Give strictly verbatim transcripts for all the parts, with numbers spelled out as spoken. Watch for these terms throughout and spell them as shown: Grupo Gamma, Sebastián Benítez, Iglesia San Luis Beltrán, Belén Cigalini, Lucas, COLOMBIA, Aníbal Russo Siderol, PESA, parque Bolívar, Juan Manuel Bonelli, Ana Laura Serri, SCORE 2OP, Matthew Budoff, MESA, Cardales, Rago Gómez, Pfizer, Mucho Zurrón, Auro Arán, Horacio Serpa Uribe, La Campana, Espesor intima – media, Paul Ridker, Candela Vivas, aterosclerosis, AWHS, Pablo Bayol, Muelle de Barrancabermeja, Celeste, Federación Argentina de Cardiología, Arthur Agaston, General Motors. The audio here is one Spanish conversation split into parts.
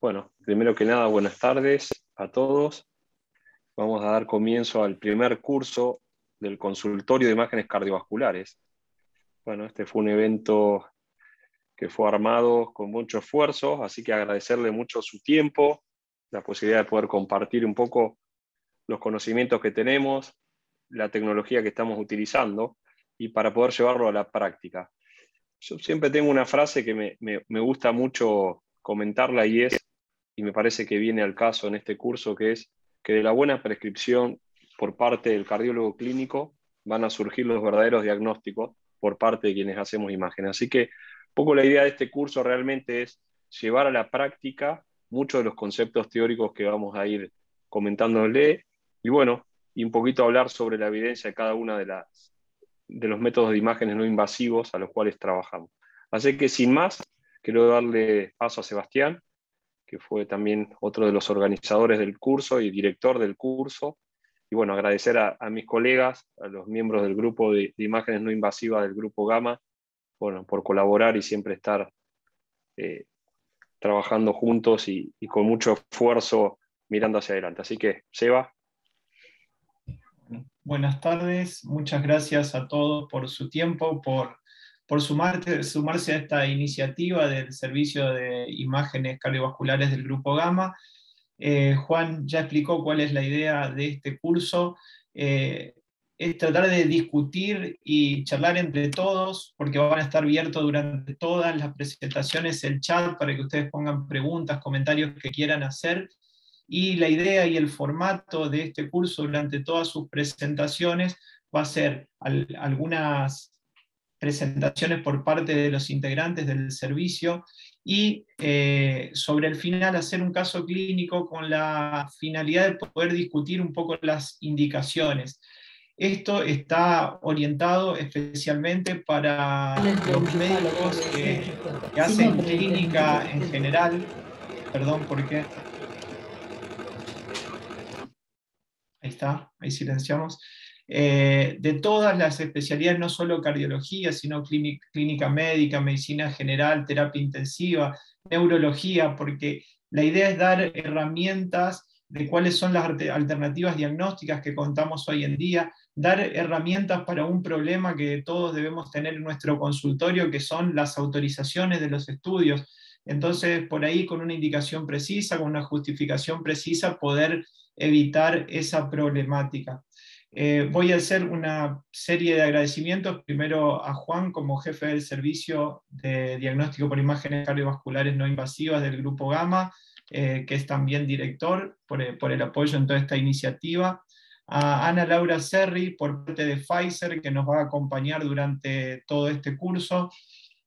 Bueno, primero que nada, buenas tardes a todos. Vamos a dar comienzo al primer curso del consultorio de imágenes cardiovasculares. Bueno, este fue un evento que fue armado con mucho esfuerzo, así que agradecerle mucho su tiempo, la posibilidad de poder compartir un poco los conocimientos que tenemos, la tecnología que estamos utilizando y para poder llevarlo a la práctica. Yo siempre tengo una frase que me, me, me gusta mucho comentarla y es, y me parece que viene al caso en este curso, que es que de la buena prescripción por parte del cardiólogo clínico van a surgir los verdaderos diagnósticos por parte de quienes hacemos imágenes. Así que un poco la idea de este curso realmente es llevar a la práctica muchos de los conceptos teóricos que vamos a ir comentándole y bueno, y un poquito hablar sobre la evidencia de cada una de las de los métodos de imágenes no invasivos a los cuales trabajamos. Así que sin más, quiero darle paso a Sebastián, que fue también otro de los organizadores del curso y director del curso. Y bueno, agradecer a, a mis colegas, a los miembros del grupo de, de imágenes no invasivas del Grupo Gamma, bueno, por colaborar y siempre estar eh, trabajando juntos y, y con mucho esfuerzo mirando hacia adelante. Así que, Seba. Buenas tardes, muchas gracias a todos por su tiempo, por... por sumarte, sumarse a esta iniciativa del Servicio de Imágenes Cardiovasculares del Grupo Gamma. Eh, Juan ya explicó cuál es la idea de este curso. Eh, es tratar de discutir y charlar entre todos, porque van a estar abiertos durante todas las presentaciones el chat para que ustedes pongan preguntas, comentarios que quieran hacer. Y la idea y el formato de este curso durante todas sus presentaciones va a ser al, algunas... presentaciones por parte de los integrantes del servicio y eh, sobre el final hacer un caso clínico con la finalidad de poder discutir un poco las indicaciones. Esto está orientado especialmente para los médicos que, que hacen clínica en general. Perdón, ¿por qué? Ahí está, ahí silenciamos. Eh, de todas las especialidades, no solo cardiología, sino clínica, clínica médica, medicina general, terapia intensiva, neurología, porque la idea es dar herramientas de cuáles son las alternativas diagnósticas que contamos hoy en día, dar herramientas para un problema que todos debemos tener en nuestro consultorio, que son las autorizaciones de los estudios. Entonces, por ahí, con una indicación precisa, con una justificación precisa, poder evitar esa problemática. Eh, voy a hacer una serie de agradecimientos, primero a Juan como jefe del servicio de diagnóstico por imágenes cardiovasculares no invasivas del Grupo Gamma, eh, que es también director, por, por el apoyo en toda esta iniciativa, a Ana Laura Serri por parte de Pfizer, que nos va a acompañar durante todo este curso,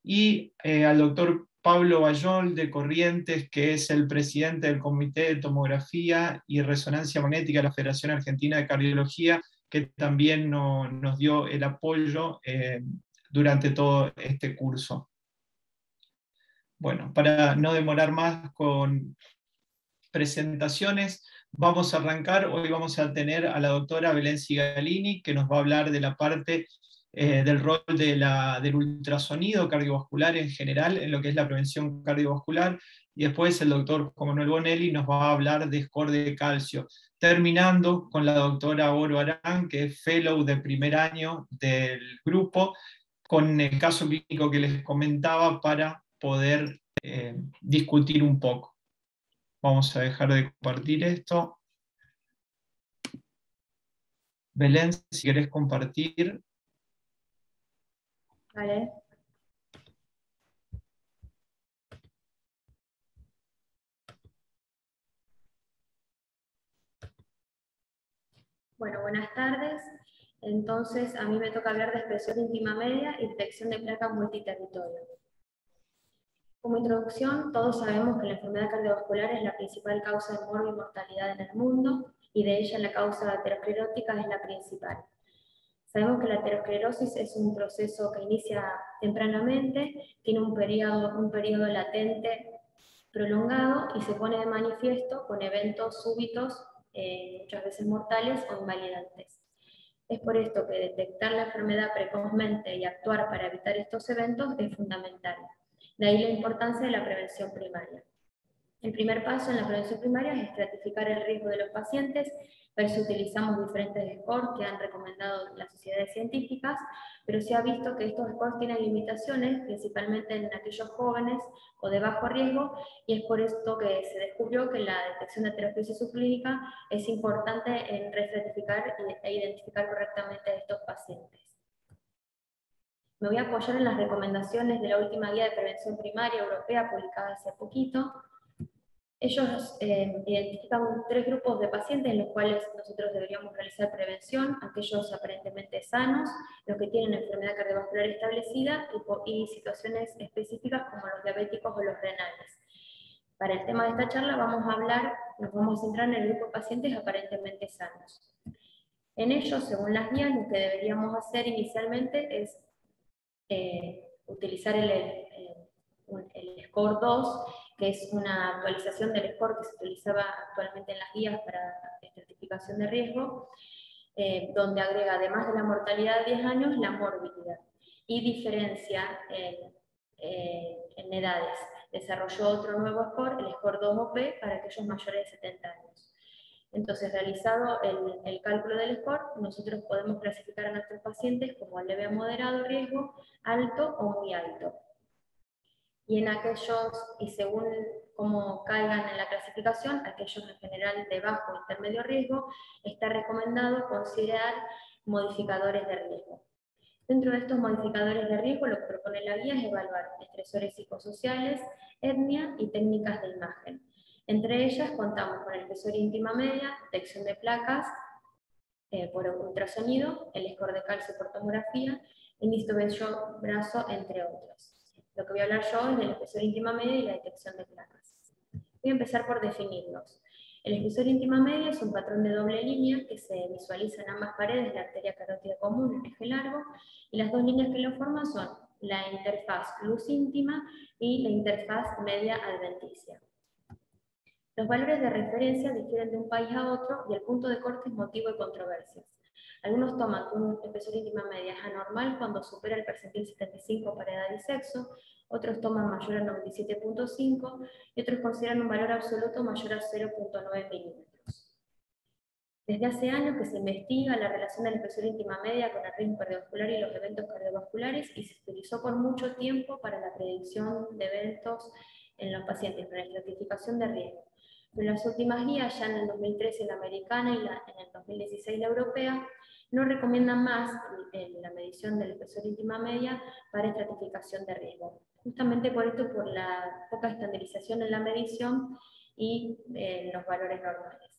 y eh, al doctor Pablo Bayol de Corrientes, que es el presidente del Comité de Tomografía y Resonancia Magnética de la Federación Argentina de Cardiología, que también no, nos dio el apoyo eh, durante todo este curso. Bueno, para no demorar más con presentaciones, vamos a arrancar. Hoy vamos a tener a la doctora Belén Cigalini, que nos va a hablar de la parte eh, del rol de la, del ultrasonido cardiovascular en general, en lo que es la prevención cardiovascular. Y después el doctor Juan Manuel Bonelli nos va a hablar de score de calcio. Terminando con la doctora Auro Arán, que es fellow de primer año del grupo, con el caso clínico que les comentaba para poder eh, discutir un poco. Vamos a dejar de compartir esto. Belén, si querés compartir. Vale. Bueno, buenas tardes. Entonces, a mí me toca hablar de espesor íntima media y detección de placas multiterritorio. Como introducción, todos sabemos que la enfermedad cardiovascular es la principal causa de morbo y mortalidad en el mundo, y de ella la causa aterosclerótica es la principal. Sabemos que la aterosclerosis es un proceso que inicia tempranamente, tiene un periodo, un periodo latente prolongado y se pone de manifiesto con eventos súbitos, Eh, muchas veces mortales o invalidantes. Es por esto que detectar la enfermedad precozmente y actuar para evitar estos eventos es fundamental. De ahí la importancia de la prevención primaria. El primer paso en la prevención primaria es estratificar el riesgo de los pacientes, ver si utilizamos diferentes scores que han recomendado las sociedades científicas, pero se ha visto que estos scores tienen limitaciones, principalmente en aquellos jóvenes o de bajo riesgo, y es por esto que se descubrió que la detección de aterosclerosis subclínica es importante en reestratificar e identificar correctamente a estos pacientes. Me voy a apoyar en las recomendaciones de la última guía de prevención primaria europea publicada hace poquito. Ellos eh, identifican tres grupos de pacientes en los cuales nosotros deberíamos realizar prevención: aquellos aparentemente sanos, los que tienen enfermedad cardiovascular establecida y, y situaciones específicas como los diabéticos o los renales. Para el tema de esta charla vamos a hablar, nos vamos a centrar en el grupo de pacientes aparentemente sanos. En ellos, según las guías, lo que deberíamos hacer inicialmente es eh, utilizar el, el, el score dos, que es una actualización del score que se utilizaba actualmente en las guías para estratificación de riesgo, eh, donde agrega, además de la mortalidad de diez años, la morbilidad y diferencia en, eh, en edades. Desarrolló otro nuevo score, el score dos O P, para aquellos mayores de setenta años. Entonces, realizado el, el cálculo del score, nosotros podemos clasificar a nuestros pacientes como leve a moderado riesgo, alto o muy alto. Y en aquellos, y según cómo caigan en la clasificación, aquellos en general de bajo o intermedio riesgo, está recomendado considerar modificadores de riesgo. Dentro de estos modificadores de riesgo, lo que propone la guía es evaluar estresores psicosociales, etnia y técnicas de imagen. Entre ellas contamos con el espesor íntima media, detección de placas eh, por ultrasonido, el score de calcio por tomografía, índice vello brazo, entre otros. Lo que voy a hablar yo es del espesor íntima media y la detección de placas. Voy a empezar por definirlos. El espesor íntima media es un patrón de doble línea que se visualiza en ambas paredes de la arteria carótida común, el eje largo, y las dos líneas que lo forman son la interfaz luz íntima y la interfaz media adventicia. Los valores de referencia difieren de un país a otro y el punto de corte es motivo de controversias. Algunos toman que un espesor íntima media es anormal cuando supera el percentil setenta y cinco para edad y sexo, otros toman mayor a noventa y siete punto cinco y otros consideran un valor absoluto mayor a cero punto nueve milímetros. Desde hace años que se investiga la relación del espesor íntima media con el riesgo cardiovascular y los eventos cardiovasculares, y se utilizó por mucho tiempo para la predicción de eventos en los pacientes, para la estratificación de riesgo. Pero las últimas guías, ya en el dos mil trece la americana y la, en el dos mil dieciséis la europea, no recomiendan más eh, la medición del espesor íntima media para estratificación de riesgo. Justamente por esto, por la poca estandarización en la medición y eh, los valores normales.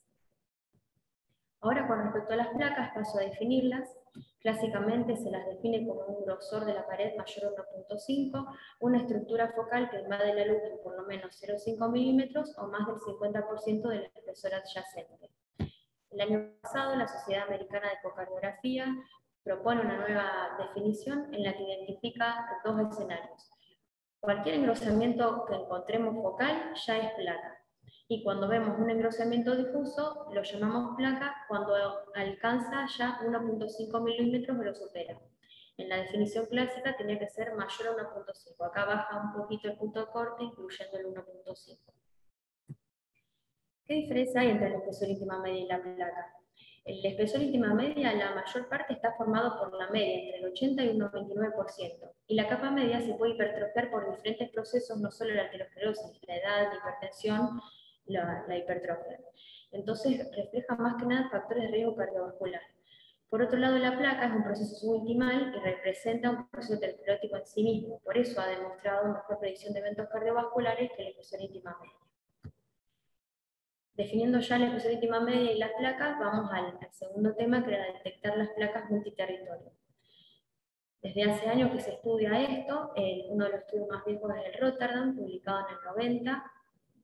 Ahora, con respecto a las placas, paso a definirlas. Clásicamente se las define como un grosor de la pared mayor a uno punto cinco, una estructura focal que invade la luz en por lo menos cero punto cinco milímetros o más del cincuenta por ciento del espesor adyacente. El año pasado, la Sociedad Americana de Ecocardiografía propone una nueva definición en la que identifica dos escenarios. Cualquier engrosamiento que encontremos focal ya es placa. Y cuando vemos un engrosamiento difuso, lo llamamos placa cuando alcanza ya uno punto cinco milímetros o lo supera. En la definición clásica tenía que ser mayor a uno punto cinco. Acá baja un poquito el punto de corte, incluyendo el uno punto cinco. ¿Qué diferencia hay entre el espesor íntima media y la placa? El espesor íntima media, la mayor parte está formado por la media, entre el ochenta y un noventa y nueve por ciento. Y la capa media se puede hipertrofiar por diferentes procesos, no solo la aterosclerosis, la edad, la hipertensión, La, la hipertrofia. Entonces refleja más que nada factores de riesgo cardiovascular. Por otro lado, la placa es un proceso subintimal y representa un proceso aterosclerótico en sí mismo, por eso ha demostrado mejor predicción de eventos cardiovasculares que el espesor íntima media. Definiendo ya el espesor íntima media y las placas, vamos al, al segundo tema, que era detectar las placas multiterritorio. Desde hace años que se estudia esto, eh, uno de los estudios más viejos es el Rotterdam, publicado en el noventa,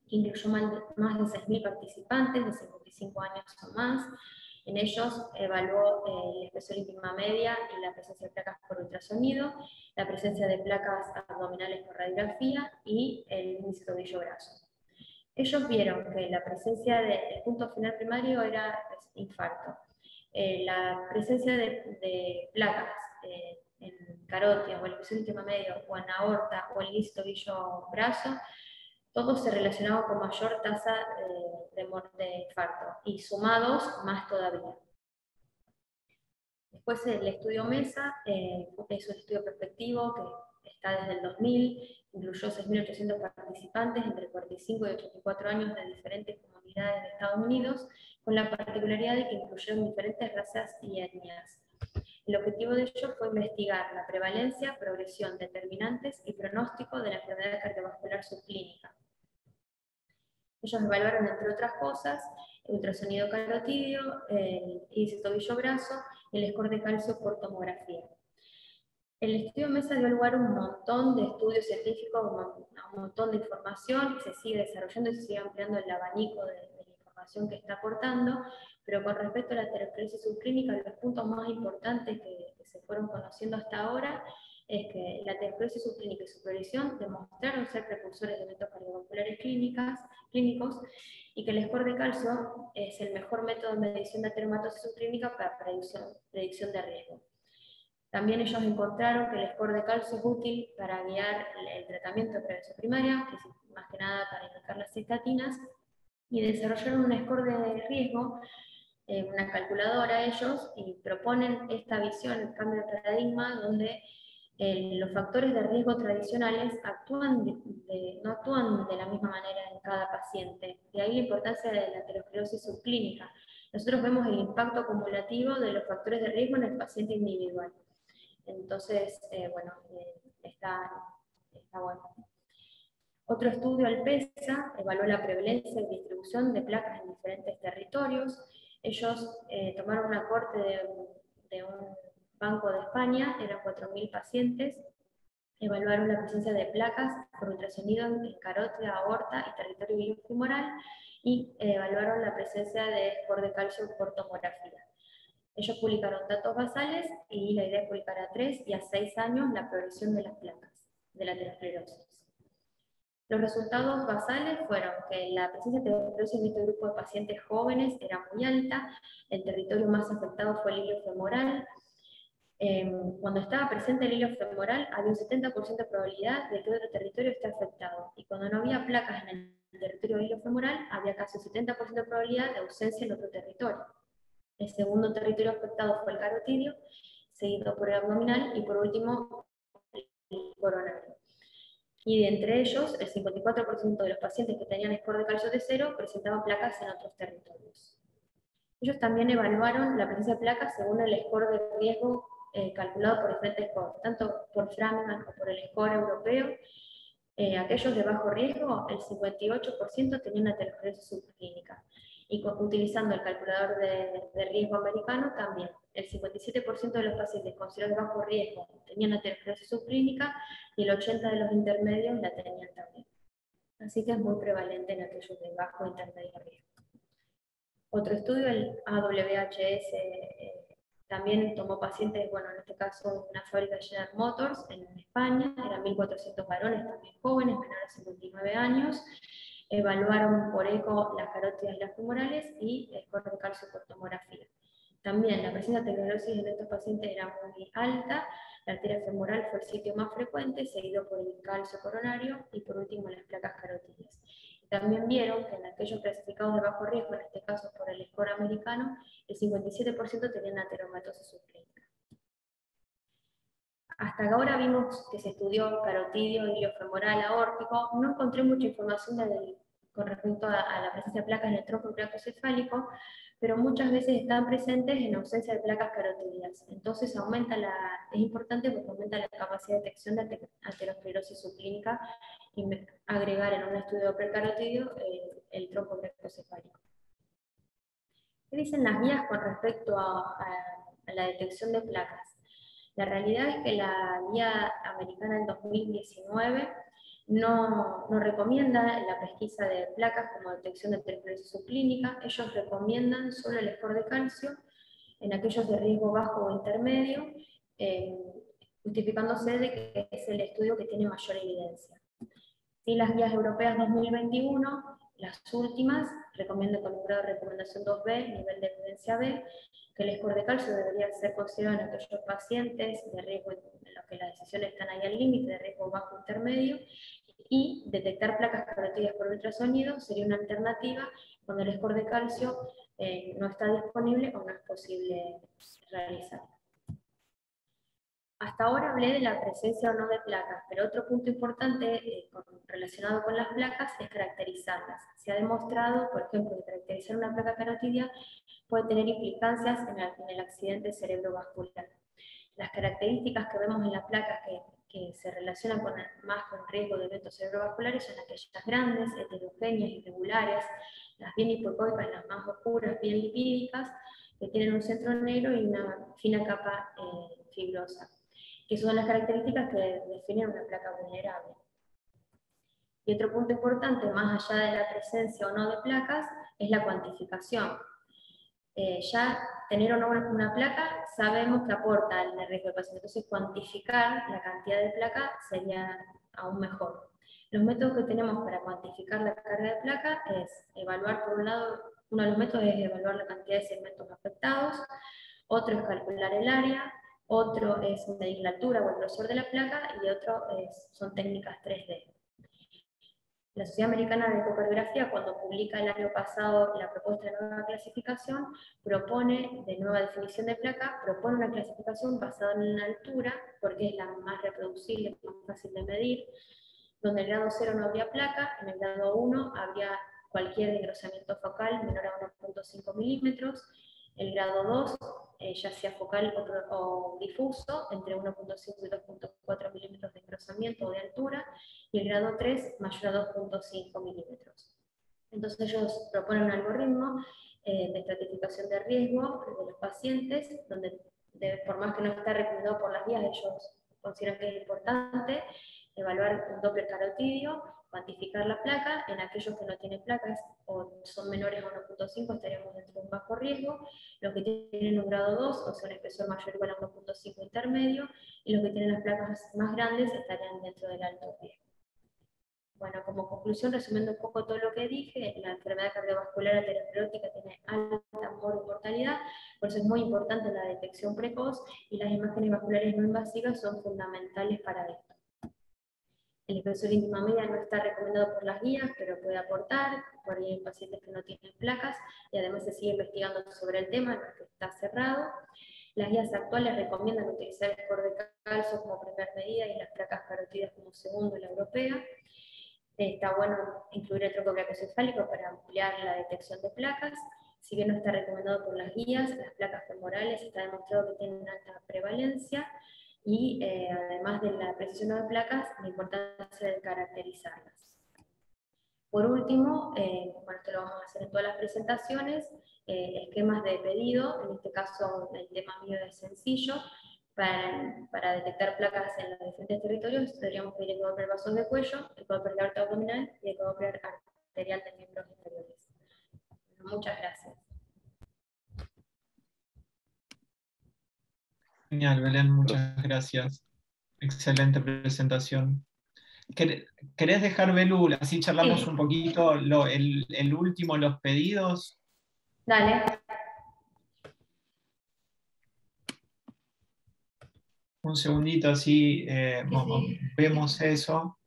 que incluyó más de seis mil participantes de cincuenta y cinco años o más. En ellos evaluó el espesor íntima media y la presencia de placas por ultrasonido, la presencia de placas abdominales por radiografía y el índice tobillo-brazo. Ellos vieron que la presencia del punto final primario era infarto. Eh, la presencia de, de placas eh, en carótida o el espesor íntima medio o en aorta o el índice tobillo-brazo, todo se relacionaba con mayor tasa eh, de muerte de infarto, y sumados más todavía. Después el estudio MESA, eh, es un estudio prospectivo que está desde el dos mil, incluyó seis mil ochocientos participantes entre cuarenta y cinco y ochenta y cuatro años de diferentes comunidades de Estados Unidos, con la particularidad de que incluyeron diferentes razas y etnias. El objetivo de ello fue investigar la prevalencia, progresión, determinantes y pronóstico de la enfermedad cardiovascular subclínica. Ellos evaluaron, entre otras cosas, el ultrasonido carotidio, el índice tobillo-brazo, el score de calcio por tomografía. El estudio MESA dio lugar a un montón de estudios científicos, a un montón de información, se sigue desarrollando y se sigue ampliando el abanico de, de la información que está aportando, pero con respecto a la aterosclerosis subclínica, los puntos más importantes que, que se fueron conociendo hasta ahora es que la aterosclerosis subclínica y su progresión demostraron ser precursores de eventos cardiovasculares clínicas, clínicos, y que el score de calcio es el mejor método de medición de ateromatosis subclínica para predicción, predicción de riesgo. También ellos encontraron que el score de calcio es útil para guiar el tratamiento de prevención primaria, que es más que nada para indicar las estatinas, y desarrollaron un score de riesgo, eh, una calculadora ellos, y proponen esta visión, el cambio de paradigma, donde eh, los factores de riesgo tradicionales actúan de, de, no actúan de la misma manera en cada paciente. De ahí la importancia de la aterosclerosis subclínica. Nosotros vemos el impacto acumulativo de los factores de riesgo en el paciente individual. Entonces, eh, bueno, eh, está, está bueno. Otro estudio, el PESA, evaluó la prevalencia y distribución de placas en diferentes territorios. Ellos eh, tomaron una corte de, de un banco de España, eran cuatro mil pacientes, evaluaron la presencia de placas por ultrasonido en carótida, aorta y territorio iliofemoral, y eh, evaluaron la presencia de score de calcio por tomografía. Ellos publicaron datos basales y la idea es publicar a tres y a seis años la progresión de las placas de la aterosclerosis. Los resultados basales fueron que la presencia de aterosclerosis en este grupo de pacientes jóvenes era muy alta, el territorio más afectado fue el iliofemoral. Eh, cuando estaba presente el iliofemoral había un setenta por ciento de probabilidad de que otro territorio esté afectado, y cuando no había placas en el territorio iliofemoral había casi un setenta por ciento de probabilidad de ausencia en otro territorio. El segundo territorio afectado fue el carotidio, seguido por el abdominal y por último el coronario. Y de entre ellos, el cincuenta y cuatro por ciento de los pacientes que tenían score de calcio de cero presentaban placas en otros territorios. Ellos también evaluaron la presencia de placas según el score de riesgo eh, calculado por diferentes scores, tanto por Framingham como por el score europeo. Eh, aquellos de bajo riesgo, el cincuenta y ocho por ciento tenían aterosclerosis subclínica. Y utilizando el calculador de, de riesgo americano también, el cincuenta y siete por ciento de los pacientes considerados de bajo riesgo tenían aterosclerosis subclínica y el ochenta por ciento de los intermedios la tenían también. Así que es muy prevalente en aquellos de bajo intermedio riesgo. Otro estudio, el A W H S, eh, también tomó pacientes, bueno, en este caso una fábrica de General Motors en España, eran mil cuatrocientos varones, también jóvenes, menores de cincuenta y nueve años. Evaluaron por eco las carótidas y las femorales y el score de calcio por tomografía. También la presencia de aterosclerosis en estos pacientes era muy alta, la arteria femoral fue el sitio más frecuente, seguido por el calcio coronario y por último las placas carotidias. También vieron que en aquellos clasificados de bajo riesgo, en este caso por el score americano, el cincuenta y siete por ciento tenían ateromatosis subclínica. Hasta ahora vimos que se estudió carotidio, iliofemoral, aórtico. No encontré mucha información de, con respecto a, a la presencia de placas en el tronco craneocefálico, pero muchas veces están presentes en ausencia de placas carotidias. Entonces aumenta la, es importante porque aumenta la capacidad de detección de aterosclerosis subclínica y agregar en un estudio precarotidio el, el tronco craneocefálico. ¿Qué dicen las guías con respecto a, a, a la detección de placas? La realidad es que la guía americana del dos mil diecinueve no, no recomienda la pesquisa de placas como detección de aterosclerosis subclínica. Ellos recomiendan solo el score de calcio en aquellos de riesgo bajo o intermedio, eh, justificándose de que es el estudio que tiene mayor evidencia. Y las guías europeas dos mil veintiuno, las últimas, recomiendo con un grado de recomendación dos B, nivel de evidencia B, que el score de calcio debería ser considerado en aquellos pacientes de riesgo en los que las decisiones están ahí al límite, de riesgo bajo intermedio, y detectar placas coroides por ultrasonido sería una alternativa cuando el score de calcio eh, no está disponible o no es posible realizar. Hasta ahora hablé de la presencia o no de placas, pero otro punto importante eh, con, relacionado con las placas es caracterizarlas. Se ha demostrado, por ejemplo, que caracterizar una placa carotidia puede tener implicancias en el, en el accidente cerebrovascular. Las características que vemos en las placas que, que se relacionan con, más con riesgo de eventos cerebrovasculares son aquellas grandes, heterogéneas, irregulares, las bien hipocoicas, las más oscuras, bien lipídicas, que tienen un centro negro y una fina capa eh, fibrosa, que son las características que definen una placa vulnerable. Y otro punto importante, más allá de la presencia o no de placas, es la cuantificación. Eh, ya tener o no una placa, sabemos que aporta el riesgo del paciente, entonces cuantificar la cantidad de placa sería aún mejor. Los métodos que tenemos para cuantificar la carga de placa es evaluar, por un lado, uno de los métodos es evaluar la cantidad de segmentos afectados, otro es calcular el área, otro es medir la altura o el grosor de la placa, y otro es, son técnicas tres D. La Sociedad Americana de Ecocardiografía, cuando publica el año pasado la propuesta de nueva clasificación, propone, de nueva definición de placa, propone una clasificación basada en la altura, porque es la más reproducible, más fácil de medir, donde en el grado cero no habría placa, en el grado uno habría cualquier desgrosamiento focal menor a uno punto cinco milímetros, el grado dos, eh, ya sea focal o, o difuso, entre uno punto cinco y dos punto cuatro milímetros de engrosamiento o de altura, y el grado tres mayor a dos punto cinco milímetros. Entonces ellos proponen un algoritmo eh, de estratificación de riesgo de los pacientes, donde de, por más que no está recomendado por las guías, ellos consideran que es importante evaluar un Doppler carotidio, cuantificar la placa, en aquellos que no tienen placas o son menores a uno punto cinco estaríamos dentro de un bajo riesgo, los que tienen un grado dos o sea un espesor mayor o igual a uno punto cinco intermedio, y los que tienen las placas más grandes estarían dentro del alto riesgo. Bueno, como conclusión, resumiendo un poco todo lo que dije, la enfermedad cardiovascular aterosclerótica tiene alta mortalidad, por eso es muy importante la detección precoz y las imágenes vasculares no invasivas son fundamentales para esto. El espesor íntima media no está recomendado por las guías, pero puede aportar, por ahí hay pacientes que no tienen placas, y además se sigue investigando sobre el tema, no es que está cerrado. Las guías actuales recomiendan utilizar el score de calcio como primera medida y las placas carotidas como segundo en la europea. Está bueno incluir el tronco brachiocefálico para ampliar la detección de placas. Si bien no está recomendado por las guías, las placas femorales está demostrado que tienen alta prevalencia, y eh, además de la precisión de placas, la importancia de caracterizarlas. Por último, eh, bueno, esto lo vamos a hacer en todas las presentaciones, eh, esquemas de pedido, en este caso el tema mío es sencillo, para, para detectar placas en los diferentes territorios podríamos pedir el Doppler vasos de cuello, el Doppler de aorta abdominal y el Doppler arterial de miembros inferiores. Bueno, muchas gracias. Genial, Belén, muchas gracias. Excelente presentación. ¿Querés dejar, Belú, así charlamos sí. un poquito, lo, el, el último, los pedidos? Dale. Un segundito, así eh, sí. vemos eso.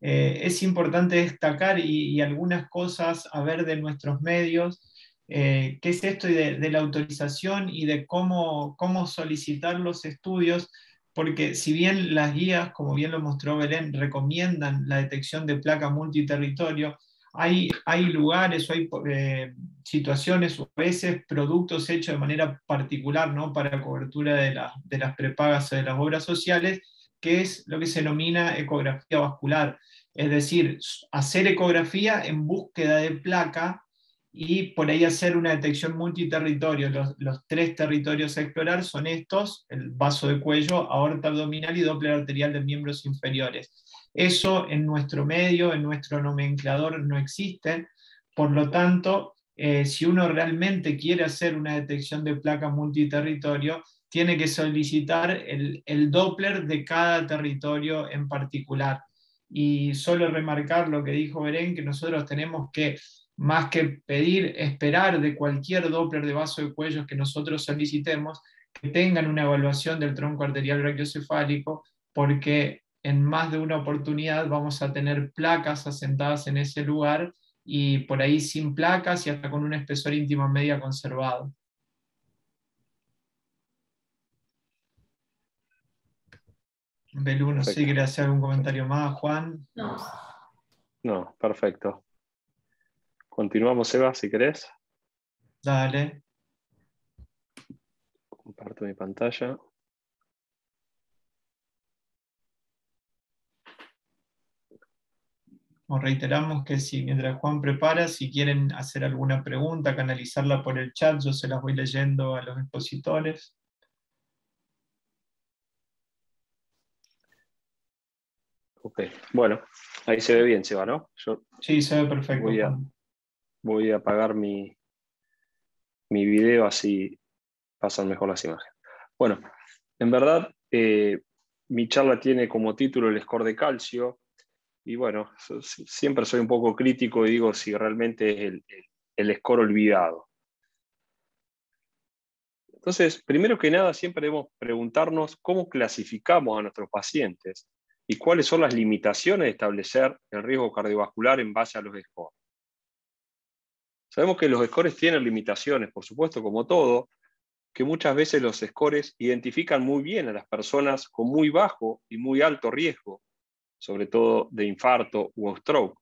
Eh, es importante destacar y, y algunas cosas a ver de nuestros medios. Eh, ¿Qué es esto de, de la autorización y de cómo, cómo solicitar los estudios? Porque si bien las guías, como bien lo mostró Belén, recomiendan la detección de placa multiterritorio, hay, hay lugares o hay eh, situaciones o a veces productos hechos de manera particular, ¿no?, para cobertura de, la, de las prepagas o de las obras sociales, que es lo que se denomina ecografía vascular. Es decir, hacer ecografía en búsqueda de placa y por ahí hacer una detección multiterritorio. Los, los tres territorios a explorar son estos: el vaso de cuello, aorta abdominal y Doppler arterial de miembros inferiores. Eso en nuestro medio, en nuestro nomenclador, no existe. Por lo tanto, eh, si uno realmente quiere hacer una detección de placa multiterritorio, tiene que solicitar el, el Doppler de cada territorio en particular. Y solo remarcar lo que dijo Belén, que nosotros tenemos que, más que pedir, esperar de cualquier Doppler de vaso de cuello que nosotros solicitemos, que tengan una evaluación del tronco arterial brachiocefálico, porque en más de una oportunidad vamos a tener placas asentadas en ese lugar y por ahí sin placas y hasta con un espesor íntima media conservado. Belú, no sé si querés hacer algún comentario más, Juan. No. No, perfecto. Continuamos, Seba, si querés. Dale. Comparto mi pantalla. Os reiteramos que si mientras Juan prepara, si quieren hacer alguna pregunta, canalizarla por el chat, yo se las voy leyendo a los expositores. Ok, bueno, ahí se ve bien, Seba, ¿no? Yo sí, se ve perfecto. Voy a, voy a apagar mi, mi video, así pasan mejor las imágenes. Bueno, en verdad, eh, mi charla tiene como título el score de calcio, y bueno, so, siempre soy un poco crítico y digo si realmente es el, el score olvidado. Entonces, primero que nada, siempre debemos preguntarnos cómo clasificamos a nuestros pacientes. ¿Y cuáles son las limitaciones de establecer el riesgo cardiovascular en base a los scores? Sabemos que los scores tienen limitaciones, por supuesto, como todo, que muchas veces los scores identifican muy bien a las personas con muy bajo y muy alto riesgo, sobre todo de infarto o stroke.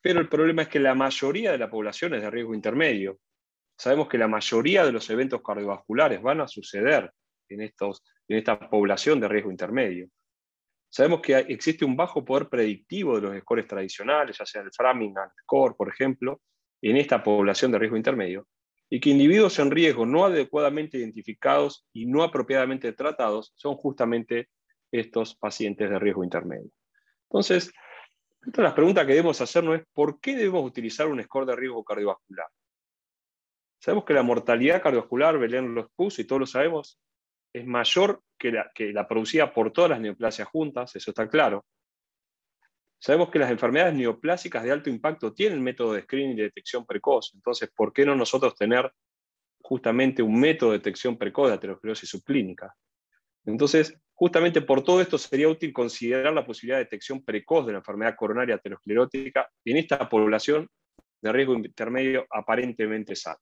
Pero el problema es que la mayoría de la población es de riesgo intermedio. Sabemos que la mayoría de los eventos cardiovasculares van a suceder en, estos, en esta población de riesgo intermedio. Sabemos que existe un bajo poder predictivo de los scores tradicionales, ya sea el Framingham score, por ejemplo, en esta población de riesgo intermedio, y que individuos en riesgo no adecuadamente identificados y no apropiadamente tratados son justamente estos pacientes de riesgo intermedio. Entonces, otra de las preguntas que debemos hacernos es ¿por qué debemos utilizar un score de riesgo cardiovascular? Sabemos que la mortalidad cardiovascular, Belén lo expuso y todos lo sabemos, es mayor que la, que la producida por todas las neoplasias juntas, eso está claro. Sabemos que las enfermedades neoplásicas de alto impacto tienen método de screening de detección precoz, entonces, ¿por qué no nosotros tener justamente un método de detección precoz de aterosclerosis subclínica? Entonces, justamente por todo esto sería útil considerar la posibilidad de detección precoz de la enfermedad coronaria aterosclerótica en esta población de riesgo intermedio aparentemente sana.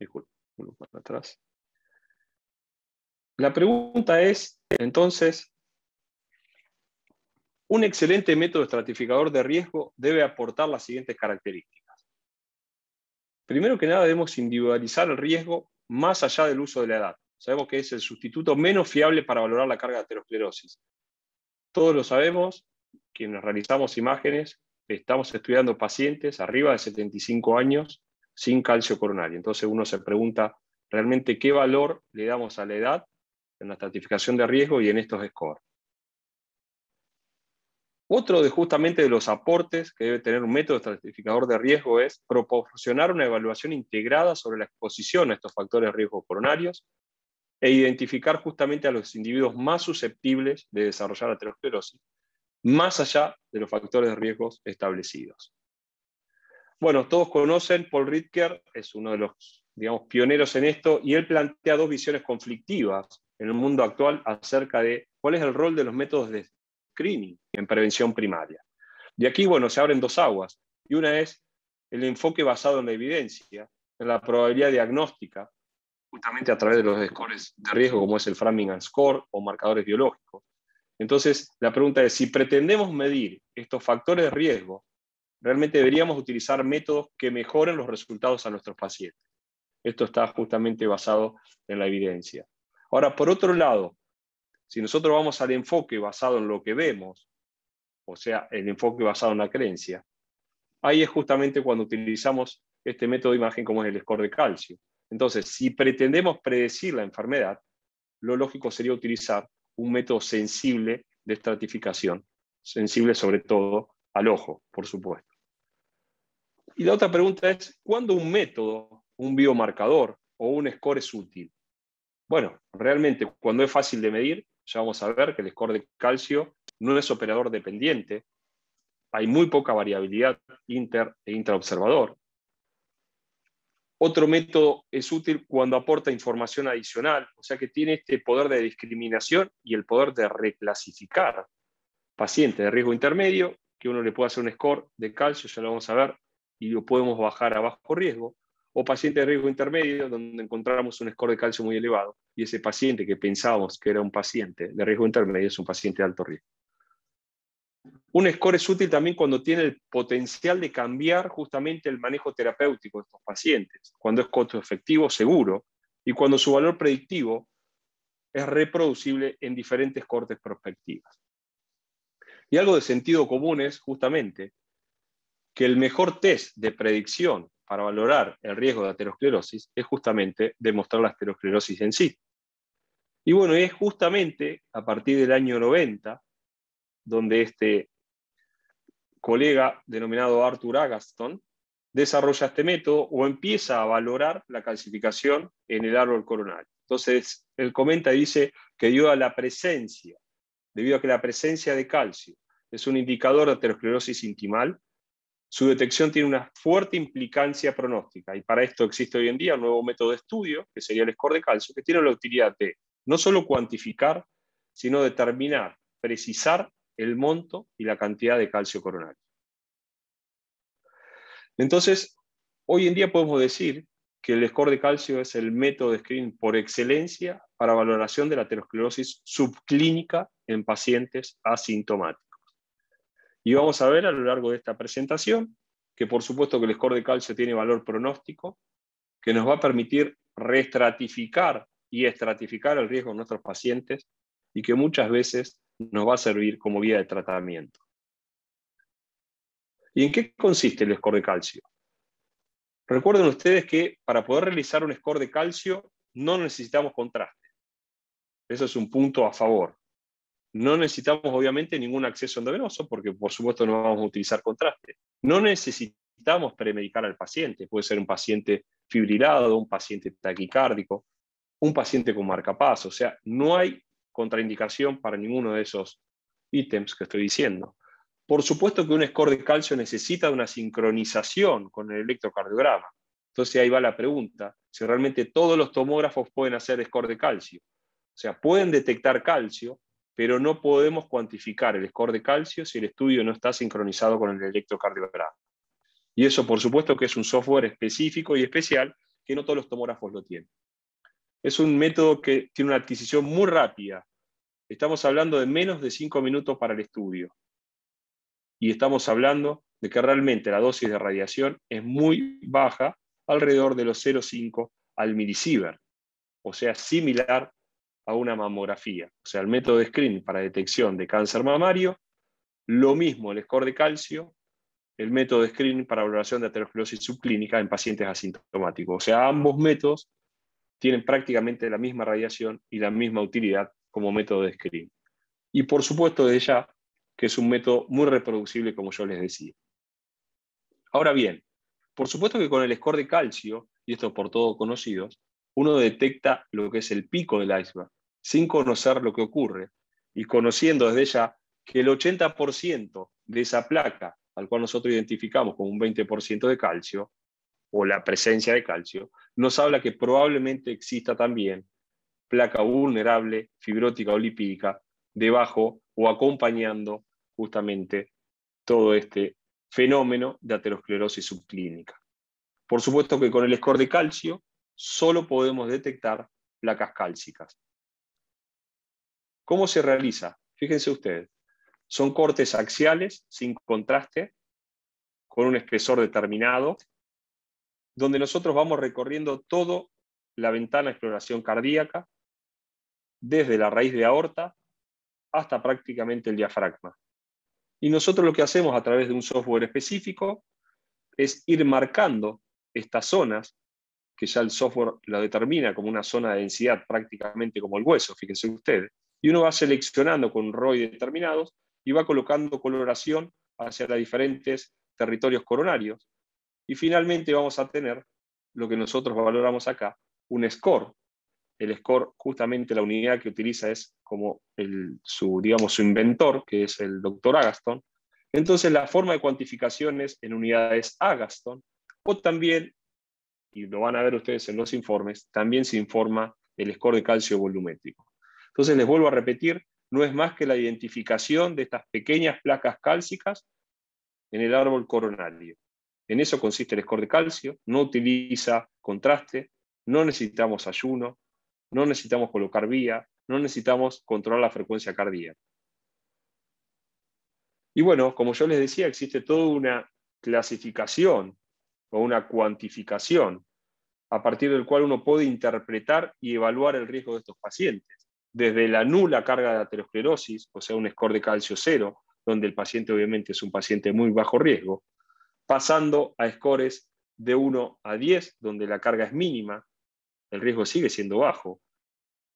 Disculpe, uno para atrás. La pregunta es, entonces, un excelente método estratificador de riesgo debe aportar las siguientes características. Primero que nada, debemos individualizar el riesgo más allá del uso de la edad. Sabemos que es el sustituto menos fiable para valorar la carga de aterosclerosis. Todos lo sabemos, quienes realizamos imágenes, estamos estudiando pacientes arriba de setenta y cinco años sin calcio coronario. Entonces uno se pregunta, ¿realmente qué valor le damos a la edad en la estratificación de riesgo y en estos scores? Otro de justamente de los aportes que debe tener un método estratificador de riesgo es proporcionar una evaluación integrada sobre la exposición a estos factores de riesgo coronarios e identificar justamente a los individuos más susceptibles de desarrollar aterosclerosis, más allá de los factores de riesgo establecidos. Bueno, todos conocen, Paul Ridker es uno de los, digamos, pioneros en esto, y él plantea dos visiones conflictivas en el mundo actual acerca de cuál es el rol de los métodos de screening en prevención primaria. De aquí, bueno, se abren dos aguas, y una es el enfoque basado en la evidencia, en la probabilidad diagnóstica, justamente a través de los scores de riesgo, como es el Framingham score o marcadores biológicos. Entonces, la pregunta es, si pretendemos medir estos factores de riesgo, realmente deberíamos utilizar métodos que mejoren los resultados a nuestros pacientes. Esto está justamente basado en la evidencia. Ahora, por otro lado, si nosotros vamos al enfoque basado en lo que vemos, o sea, el enfoque basado en la creencia, ahí es justamente cuando utilizamos este método de imagen como es el score de calcio. Entonces, si pretendemos predecir la enfermedad, lo lógico sería utilizar un método sensible de estratificación, sensible sobre todo al ojo, por supuesto. Y la otra pregunta es, ¿cuándo un método, un biomarcador o un score es útil? Bueno, realmente cuando es fácil de medir, ya vamos a ver que el score de calcio no es operador dependiente, hay muy poca variabilidad inter e intraobservador. Otro método es útil cuando aporta información adicional, o sea que tiene este poder de discriminación y el poder de reclasificar pacientes de riesgo intermedio, que uno le puede hacer un score de calcio, ya lo vamos a ver, y lo podemos bajar a bajo riesgo, o pacientes de riesgo intermedio donde encontramos un score de calcio muy elevado, y ese paciente que pensábamos que era un paciente de riesgo intermedio es un paciente de alto riesgo. Un score es útil también cuando tiene el potencial de cambiar justamente el manejo terapéutico de estos pacientes, cuando es costo efectivo, seguro, y cuando su valor predictivo es reproducible en diferentes cortes prospectivas. Y algo de sentido común es justamente que el mejor test de predicción para valorar el riesgo de aterosclerosis es justamente demostrar la aterosclerosis en sí. Y bueno, es justamente a partir del año noventa, donde este colega denominado Arthur Agaston desarrolla este método o empieza a valorar la calcificación en el árbol coronario. Entonces, él comenta y dice que debido a la presencia, debido a que la presencia de calcio es un indicador de aterosclerosis intimal, su detección tiene una fuerte implicancia pronóstica, y para esto existe hoy en día un nuevo método de estudio, que sería el score de calcio, que tiene la utilidad de no solo cuantificar, sino determinar, precisar el monto y la cantidad de calcio coronario. Entonces, hoy en día podemos decir que el score de calcio es el método de screening por excelencia para valoración de la aterosclerosis subclínica en pacientes asintomáticos. Y vamos a ver a lo largo de esta presentación que por supuesto que el score de calcio tiene valor pronóstico, que nos va a permitir reestratificar y estratificar el riesgo de nuestros pacientes y que muchas veces nos va a servir como vía de tratamiento. ¿Y en qué consiste el score de calcio? Recuerden ustedes que para poder realizar un score de calcio no necesitamos contraste. Eso es un punto a favor. No necesitamos, obviamente, ningún acceso endovenoso, porque, por supuesto, no vamos a utilizar contraste. No necesitamos premedicar al paciente. Puede ser un paciente fibrilado, un paciente taquicárdico, un paciente con marcapasos. O sea, no hay contraindicación para ninguno de esos ítems que estoy diciendo. Por supuesto que un score de calcio necesita una sincronización con el electrocardiograma. Entonces, ahí va la pregunta, si realmente todos los tomógrafos pueden hacer score de calcio. O sea, pueden detectar calcio, pero no podemos cuantificar el score de calcio si el estudio no está sincronizado con el electrocardiograma. Y eso, por supuesto, que es un software específico y especial que no todos los tomógrafos lo tienen. Es un método que tiene una adquisición muy rápida. Estamos hablando de menos de cinco minutos para el estudio. Y estamos hablando de que realmente la dosis de radiación es muy baja, alrededor de los cero coma cinco al milisievert, o sea, similar a una mamografía. O sea, el método de screening para detección de cáncer mamario, lo mismo el score de calcio, el método de screening para valoración de aterosclerosis subclínica en pacientes asintomáticos. O sea, ambos métodos tienen prácticamente la misma radiación y la misma utilidad como método de screening. Y por supuesto desde ya, que es un método muy reproducible, como yo les decía. Ahora bien, por supuesto que con el score de calcio, y esto por todos conocidos, uno detecta lo que es el pico del iceberg, sin conocer lo que ocurre, y conociendo desde ya que el ochenta por ciento de esa placa, al cual nosotros identificamos como un veinte por ciento de calcio, o la presencia de calcio, nos habla que probablemente exista también placa vulnerable, fibrótica o lipídica, debajo o acompañando justamente todo este fenómeno de aterosclerosis subclínica. Por supuesto que con el score de calcio, solo podemos detectar placas cálcicas. ¿Cómo se realiza? Fíjense ustedes. Son cortes axiales, sin contraste, con un espesor determinado, donde nosotros vamos recorriendo toda la ventana de exploración cardíaca, desde la raíz de aorta hasta prácticamente el diafragma. Y nosotros lo que hacemos a través de un software específico es ir marcando estas zonas, que ya el software la determina como una zona de densidad prácticamente como el hueso, fíjense ustedes, y uno va seleccionando con R O I determinados y va colocando coloración hacia los diferentes territorios coronarios, y finalmente vamos a tener lo que nosotros valoramos acá, un score. El score, justamente la unidad que utiliza es como el, su, digamos, su inventor, que es el doctor Agaston. Entonces la forma de cuantificación es en unidades Agaston, o también y lo van a ver ustedes en los informes, también se informa el score de calcio volumétrico. Entonces les vuelvo a repetir, no es más que la identificación de estas pequeñas placas cálcicas en el árbol coronario. En eso consiste el score de calcio, no utiliza contraste, no necesitamos ayuno, no necesitamos colocar vía, no necesitamos controlar la frecuencia cardíaca. Y bueno, como yo les decía, existe toda una clasificación o una cuantificación a partir del cual uno puede interpretar y evaluar el riesgo de estos pacientes. Desde la nula carga de aterosclerosis, o sea, un score de calcio cero, donde el paciente obviamente es un paciente muy bajo riesgo, pasando a scores de uno a diez, donde la carga es mínima, el riesgo sigue siendo bajo,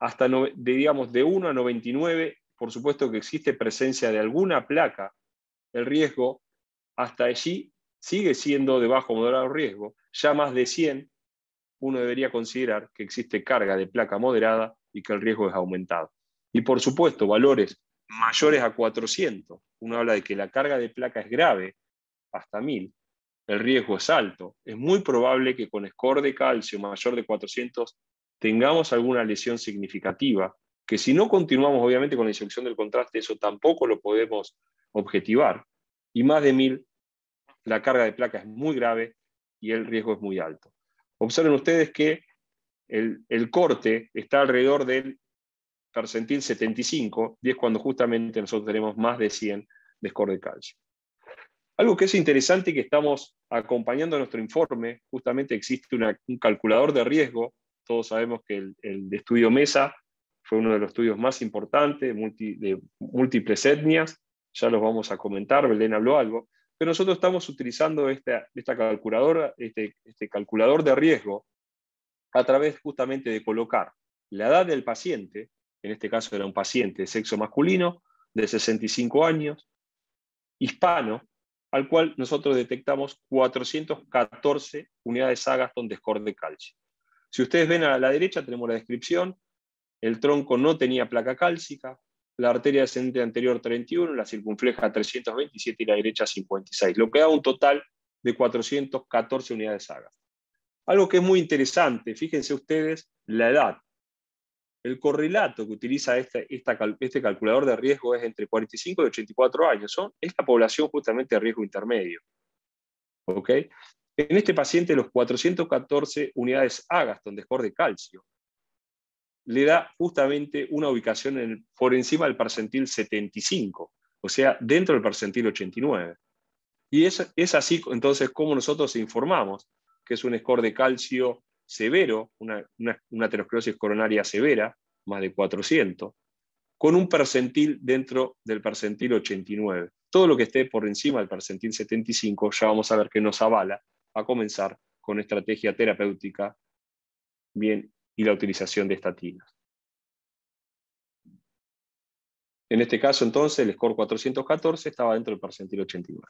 hasta no, de, digamos, de uno a noventa y nueve, por supuesto que existe presencia de alguna placa, el riesgo hasta allí sigue siendo de bajo o moderado riesgo, ya más de cien, uno debería considerar que existe carga de placa moderada y que el riesgo es aumentado. Y por supuesto, valores mayores a cuatrocientos, uno habla de que la carga de placa es grave, hasta mil, el riesgo es alto. Es muy probable que con score de calcio mayor de cuatrocientos tengamos alguna lesión significativa, que si no continuamos obviamente con la inyección del contraste, eso tampoco lo podemos objetivar. Y más de mil, la carga de placa es muy grave y el riesgo es muy alto. Observen ustedes que el, el corte está alrededor del percentil setenta y cinco, y es cuando justamente nosotros tenemos más de cien de score de calcio. Algo que es interesante y que estamos acompañando en nuestro informe, justamente existe una, un calculador de riesgo. Todos sabemos que el, el estudio MESA fue uno de los estudios más importantes, multi, de múltiples etnias, ya los vamos a comentar, Belén habló algo, pero nosotros estamos utilizando esta, esta calculadora, este, este calculador de riesgo a través justamente de colocar la edad del paciente, en este caso era un paciente de sexo masculino, de sesenta y cinco años, hispano, al cual nosotros detectamos cuatrocientas catorce unidades Agaston de score de calcio. Si ustedes ven a la derecha tenemos la descripción, el tronco no tenía placa cálcica, la arteria descendente anterior treinta y uno, la circunfleja trescientos veintisiete y la derecha cincuenta y seis, lo que da un total de cuatrocientas catorce unidades Agaston. Algo que es muy interesante, fíjense ustedes, la edad. El correlato que utiliza este, esta, este calculador de riesgo es entre cuarenta y cinco y ochenta y cuatro años. Son, es la población justamente de riesgo intermedio. ¿Okay? En este paciente, los cuatrocientas catorce unidades Agaston de score de calcio le da justamente una ubicación en el, por encima del percentil setenta y cinco, o sea, dentro del percentil ochenta y nueve. Y es, es así, entonces, como nosotros informamos que es un score de calcio severo, una, una, una aterosclerosis coronaria severa, más de cuatrocientos, con un percentil dentro del percentil ochenta y nueve. Todo lo que esté por encima del percentil setenta y cinco, ya vamos a ver que nos avala a comenzar con estrategia terapéutica bien, y la utilización de estatinas. En este caso, entonces, el score cuatrocientas catorce estaba dentro del percentil ochenta y nueve.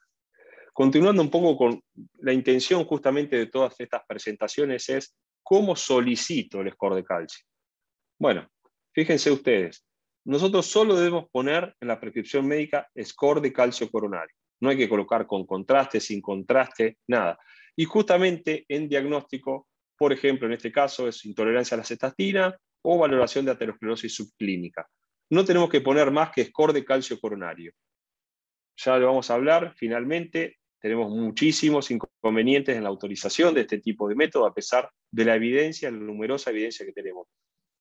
Continuando un poco con la intención justamente de todas estas presentaciones es ¿cómo solicito el score de calcio? Bueno, fíjense ustedes, nosotros solo debemos poner en la prescripción médica score de calcio coronario. No hay que colocar con contraste, sin contraste, nada. Y justamente en diagnóstico, por ejemplo, en este caso es intolerancia a la cestatina o valoración de aterosclerosis subclínica. No tenemos que poner más que score de calcio coronario. Ya lo vamos a hablar, finalmente. Tenemos muchísimos inconvenientes en la autorización de este tipo de método, a pesar de la evidencia, la numerosa evidencia que tenemos.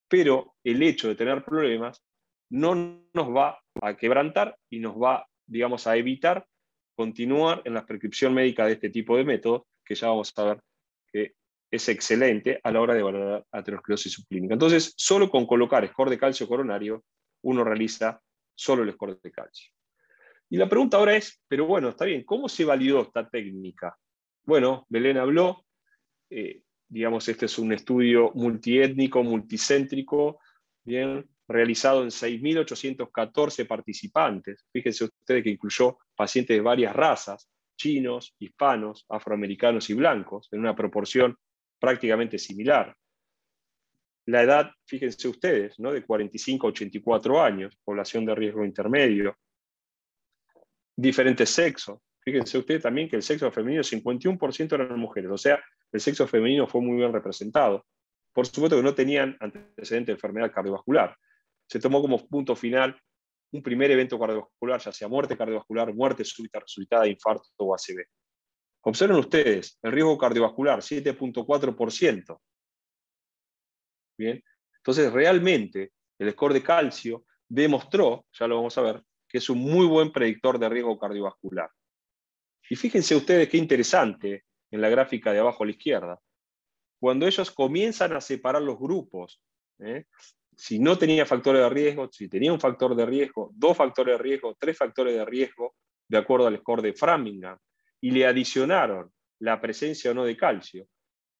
Pero el hecho de tener problemas no nos va a quebrantar y nos va, digamos, a evitar continuar en la prescripción médica de este tipo de método, que ya vamos a ver que es excelente a la hora de valorar aterosclerosis subclínica. Entonces, solo con colocar score de calcio coronario, uno realiza solo el score de calcio. Y la pregunta ahora es, pero bueno, está bien, ¿cómo se validó esta técnica? Bueno, Belén habló, eh, digamos, este es un estudio multiétnico, multicéntrico, bien, realizado en seis mil ochocientos catorce participantes. Fíjense ustedes que incluyó pacientes de varias razas, chinos, hispanos, afroamericanos y blancos, en una proporción prácticamente similar. La edad, fíjense ustedes, ¿no? De cuarenta y cinco a ochenta y cuatro años, población de riesgo intermedio, diferentes sexos. Fíjense ustedes también que el sexo femenino cincuenta y uno por ciento eran mujeres, o sea, el sexo femenino fue muy bien representado. Por supuesto que no tenían antecedente de enfermedad cardiovascular. Se tomó como punto final un primer evento cardiovascular, ya sea muerte cardiovascular, muerte súbita resultada, infarto o A C V. Observen ustedes, el riesgo cardiovascular, siete punto cuatro por ciento. Bien. Entonces, realmente, el score de calcio demostró, ya lo vamos a ver, que es un muy buen predictor de riesgo cardiovascular. Y fíjense ustedes qué interesante en la gráfica de abajo a la izquierda. Cuando ellos comienzan a separar los grupos, ¿eh? si no tenía factores de riesgo, si tenía un factor de riesgo, dos factores de riesgo, tres factores de riesgo, de acuerdo al score de Framingham, y le adicionaron la presencia o no de calcio,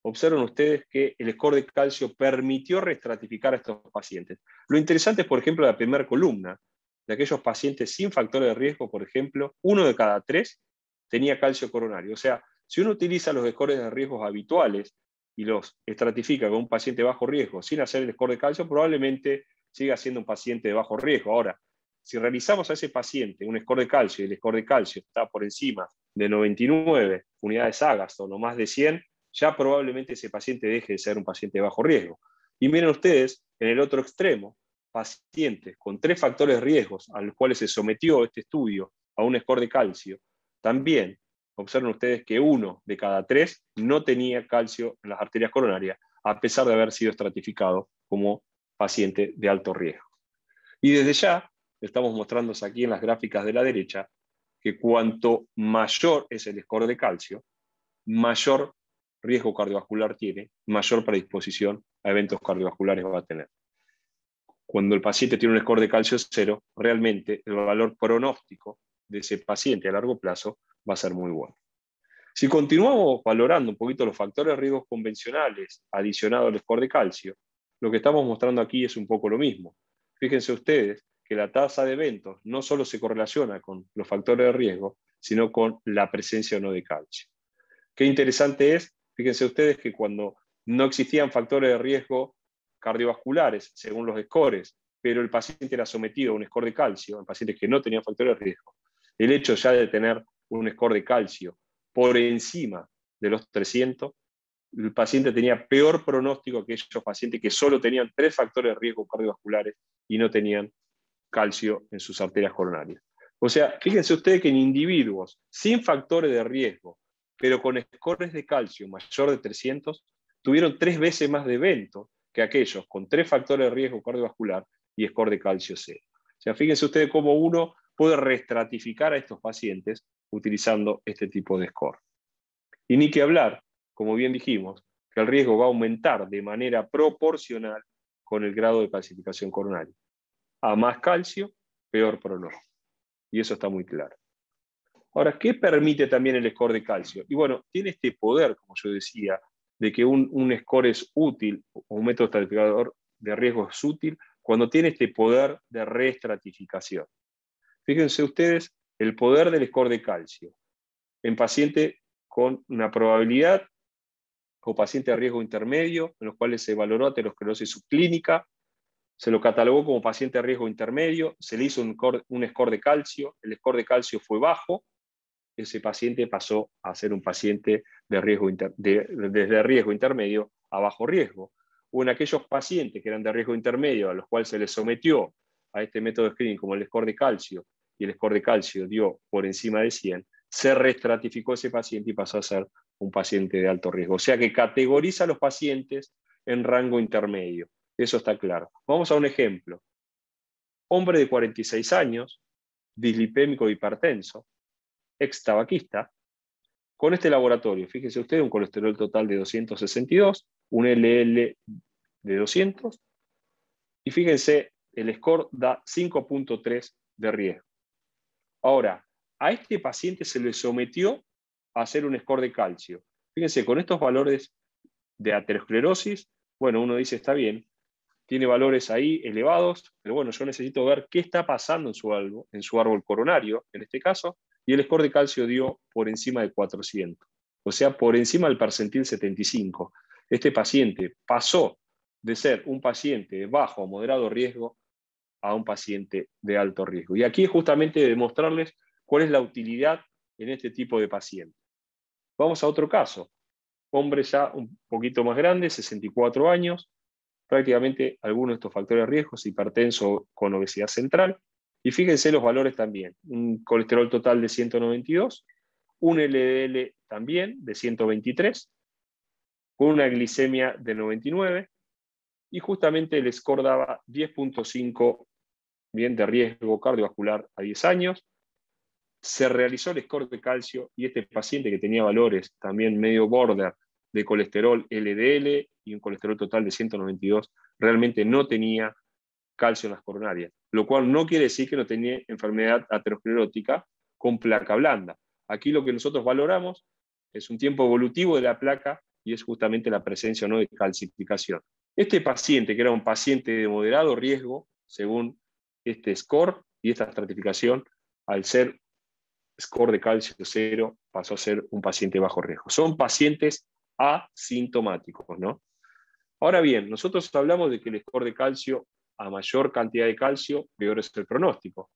observen ustedes que el score de calcio permitió reestratificar a estos pacientes. Lo interesante es, por ejemplo, la primera columna, de aquellos pacientes sin factores de riesgo, por ejemplo, uno de cada tres tenía calcio coronario. O sea, si uno utiliza los scores de riesgos habituales y los estratifica con un paciente de bajo riesgo sin hacer el score de calcio, probablemente siga siendo un paciente de bajo riesgo. Ahora, si realizamos a ese paciente un score de calcio y el score de calcio está por encima de noventa y nueve unidades Agaston o más de cien, ya probablemente ese paciente deje de ser un paciente de bajo riesgo. Y miren ustedes, en el otro extremo, pacientes con tres factores de riesgos a los cuales se sometió este estudio a un score de calcio, también observen ustedes que uno de cada tres no tenía calcio en las arterias coronarias, a pesar de haber sido estratificado como paciente de alto riesgo. Y desde ya, estamos mostrándonos aquí en las gráficas de la derecha, que cuanto mayor es el score de calcio, mayor riesgo cardiovascular tiene, mayor predisposición a eventos cardiovasculares va a tener. Cuando el paciente tiene un score de calcio cero, realmente el valor pronóstico de ese paciente a largo plazo va a ser muy bueno. Si continuamos valorando un poquito los factores de riesgo convencionales adicionados al score de calcio, lo que estamos mostrando aquí es un poco lo mismo. Fíjense ustedes que la tasa de eventos no solo se correlaciona con los factores de riesgo, sino con la presencia o no de calcio. Qué interesante es, fíjense ustedes que cuando no existían factores de riesgo cardiovasculares, según los scores, pero el paciente era sometido a un score de calcio, en pacientes que no tenían factores de riesgo, el hecho ya de tener un score de calcio por encima de los trescientos, el paciente tenía peor pronóstico que aquellos pacientes que solo tenían tres factores de riesgo cardiovasculares y no tenían calcio en sus arterias coronarias. O sea, fíjense ustedes que en individuos sin factores de riesgo, pero con scores de calcio mayor de trescientos, tuvieron tres veces más de evento que aquellos con tres factores de riesgo cardiovascular y score de calcio cero. O sea, fíjense ustedes cómo uno puede reestratificar a estos pacientes utilizando este tipo de score. Y ni que hablar, como bien dijimos, que el riesgo va a aumentar de manera proporcional con el grado de calcificación coronaria. A más calcio, peor pronóstico. Y eso está muy claro. Ahora, ¿qué permite también el score de calcio? Y bueno, tiene este poder, como yo decía, de que un, un score es útil, o un método estratificador de riesgo es útil, cuando tiene este poder de reestratificación. Fíjense ustedes el poder del score de calcio en pacientes con una probabilidad o pacientes de riesgo intermedio, en los cuales se valoró aterosclerosis subclínica, se lo catalogó como paciente de riesgo intermedio, se le hizo un score, un score de calcio, el score de calcio fue bajo, ese paciente pasó a ser un paciente de riesgo inter, de, desde riesgo intermedio a bajo riesgo. O en aquellos pacientes que eran de riesgo intermedio, a los cuales se les sometió a este método de screening como el score de calcio, y el score de calcio dio por encima de cien, se reestratificó ese paciente y pasó a ser un paciente de alto riesgo. O sea que categoriza a los pacientes en rango intermedio. Eso está claro. Vamos a un ejemplo. Hombre de cuarenta y seis años, dislipémico hipertenso, ex tabaquista, con este laboratorio, fíjense ustedes, un colesterol total de doscientos sesenta y dos, un L L de doscientos, y fíjense, el score da cinco punto tres de riesgo. Ahora, a este paciente se le sometió a hacer un score de calcio. Fíjense, con estos valores de aterosclerosis, bueno, uno dice, está bien, tiene valores ahí elevados, pero bueno, yo necesito ver qué está pasando en su árbol, en su árbol coronario, en este caso, y el score de calcio dio por encima de cuatrocientos, o sea, por encima del percentil setenta y cinco. Este paciente pasó de ser un paciente de bajo o moderado riesgo a un paciente de alto riesgo. Y aquí es justamente demostrarles cuál es la utilidad en este tipo de paciente. Vamos a otro caso. hombre ya un poquito más grande, sesenta y cuatro años, prácticamente algunos de estos factores de riesgo, hipertenso con obesidad central. Y fíjense los valores también, un colesterol total de ciento noventa y dos, un L D L también de ciento veintitrés, con una glicemia de noventa y nueve, y justamente el score daba diez punto cinco bien de riesgo cardiovascular a diez años. Se realizó el score de calcio y este paciente que tenía valores también medio border de colesterol L D L y un colesterol total de ciento noventa y dos, realmente no tenía calcio en las coronarias, lo cual no quiere decir que no tenía enfermedad aterosclerótica con placa blanda. Aquí lo que nosotros valoramos es un tiempo evolutivo de la placa y es justamente la presencia o no de calcificación. Este paciente, que era un paciente de moderado riesgo, según este score y esta estratificación, al ser score de calcio cero, pasó a ser un paciente bajo riesgo. Son pacientes asintomáticos, ¿no? Ahora bien, nosotros hablamos de que el score de calcio, a mayor cantidad de calcio, peor es el pronóstico.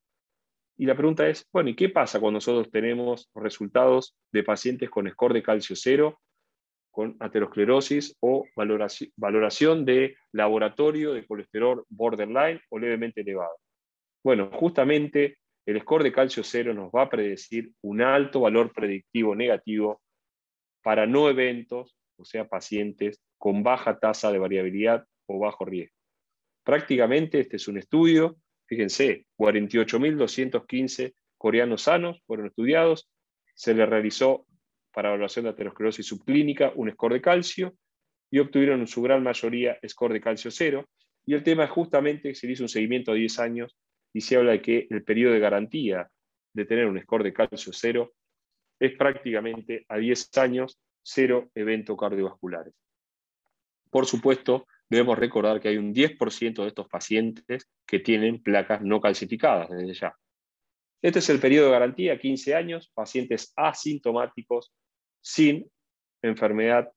Y la pregunta es, bueno, ¿y qué pasa cuando nosotros tenemos resultados de pacientes con score de calcio cero, con aterosclerosis o valoración, valoración de laboratorio de colesterol borderline o levemente elevado? Bueno, justamente el score de calcio cero nos va a predecir un alto valor predictivo negativo para no eventos, o sea, pacientes con baja tasa de variabilidad o bajo riesgo. Prácticamente este es un estudio, fíjense, cuarenta y ocho mil doscientos quince coreanos sanos fueron estudiados, se les realizó para evaluación de aterosclerosis subclínica un score de calcio y obtuvieron en su gran mayoría score de calcio cero. Y el tema es justamente que se hizo un seguimiento a diez años y se habla de que el periodo de garantía de tener un score de calcio cero es prácticamente a diez años, cero eventos cardiovasculares. Por supuesto, debemos recordar que hay un diez por ciento de estos pacientes que tienen placas no calcificadas desde ya. Este es el periodo de garantía, quince años, pacientes asintomáticos sin enfermedad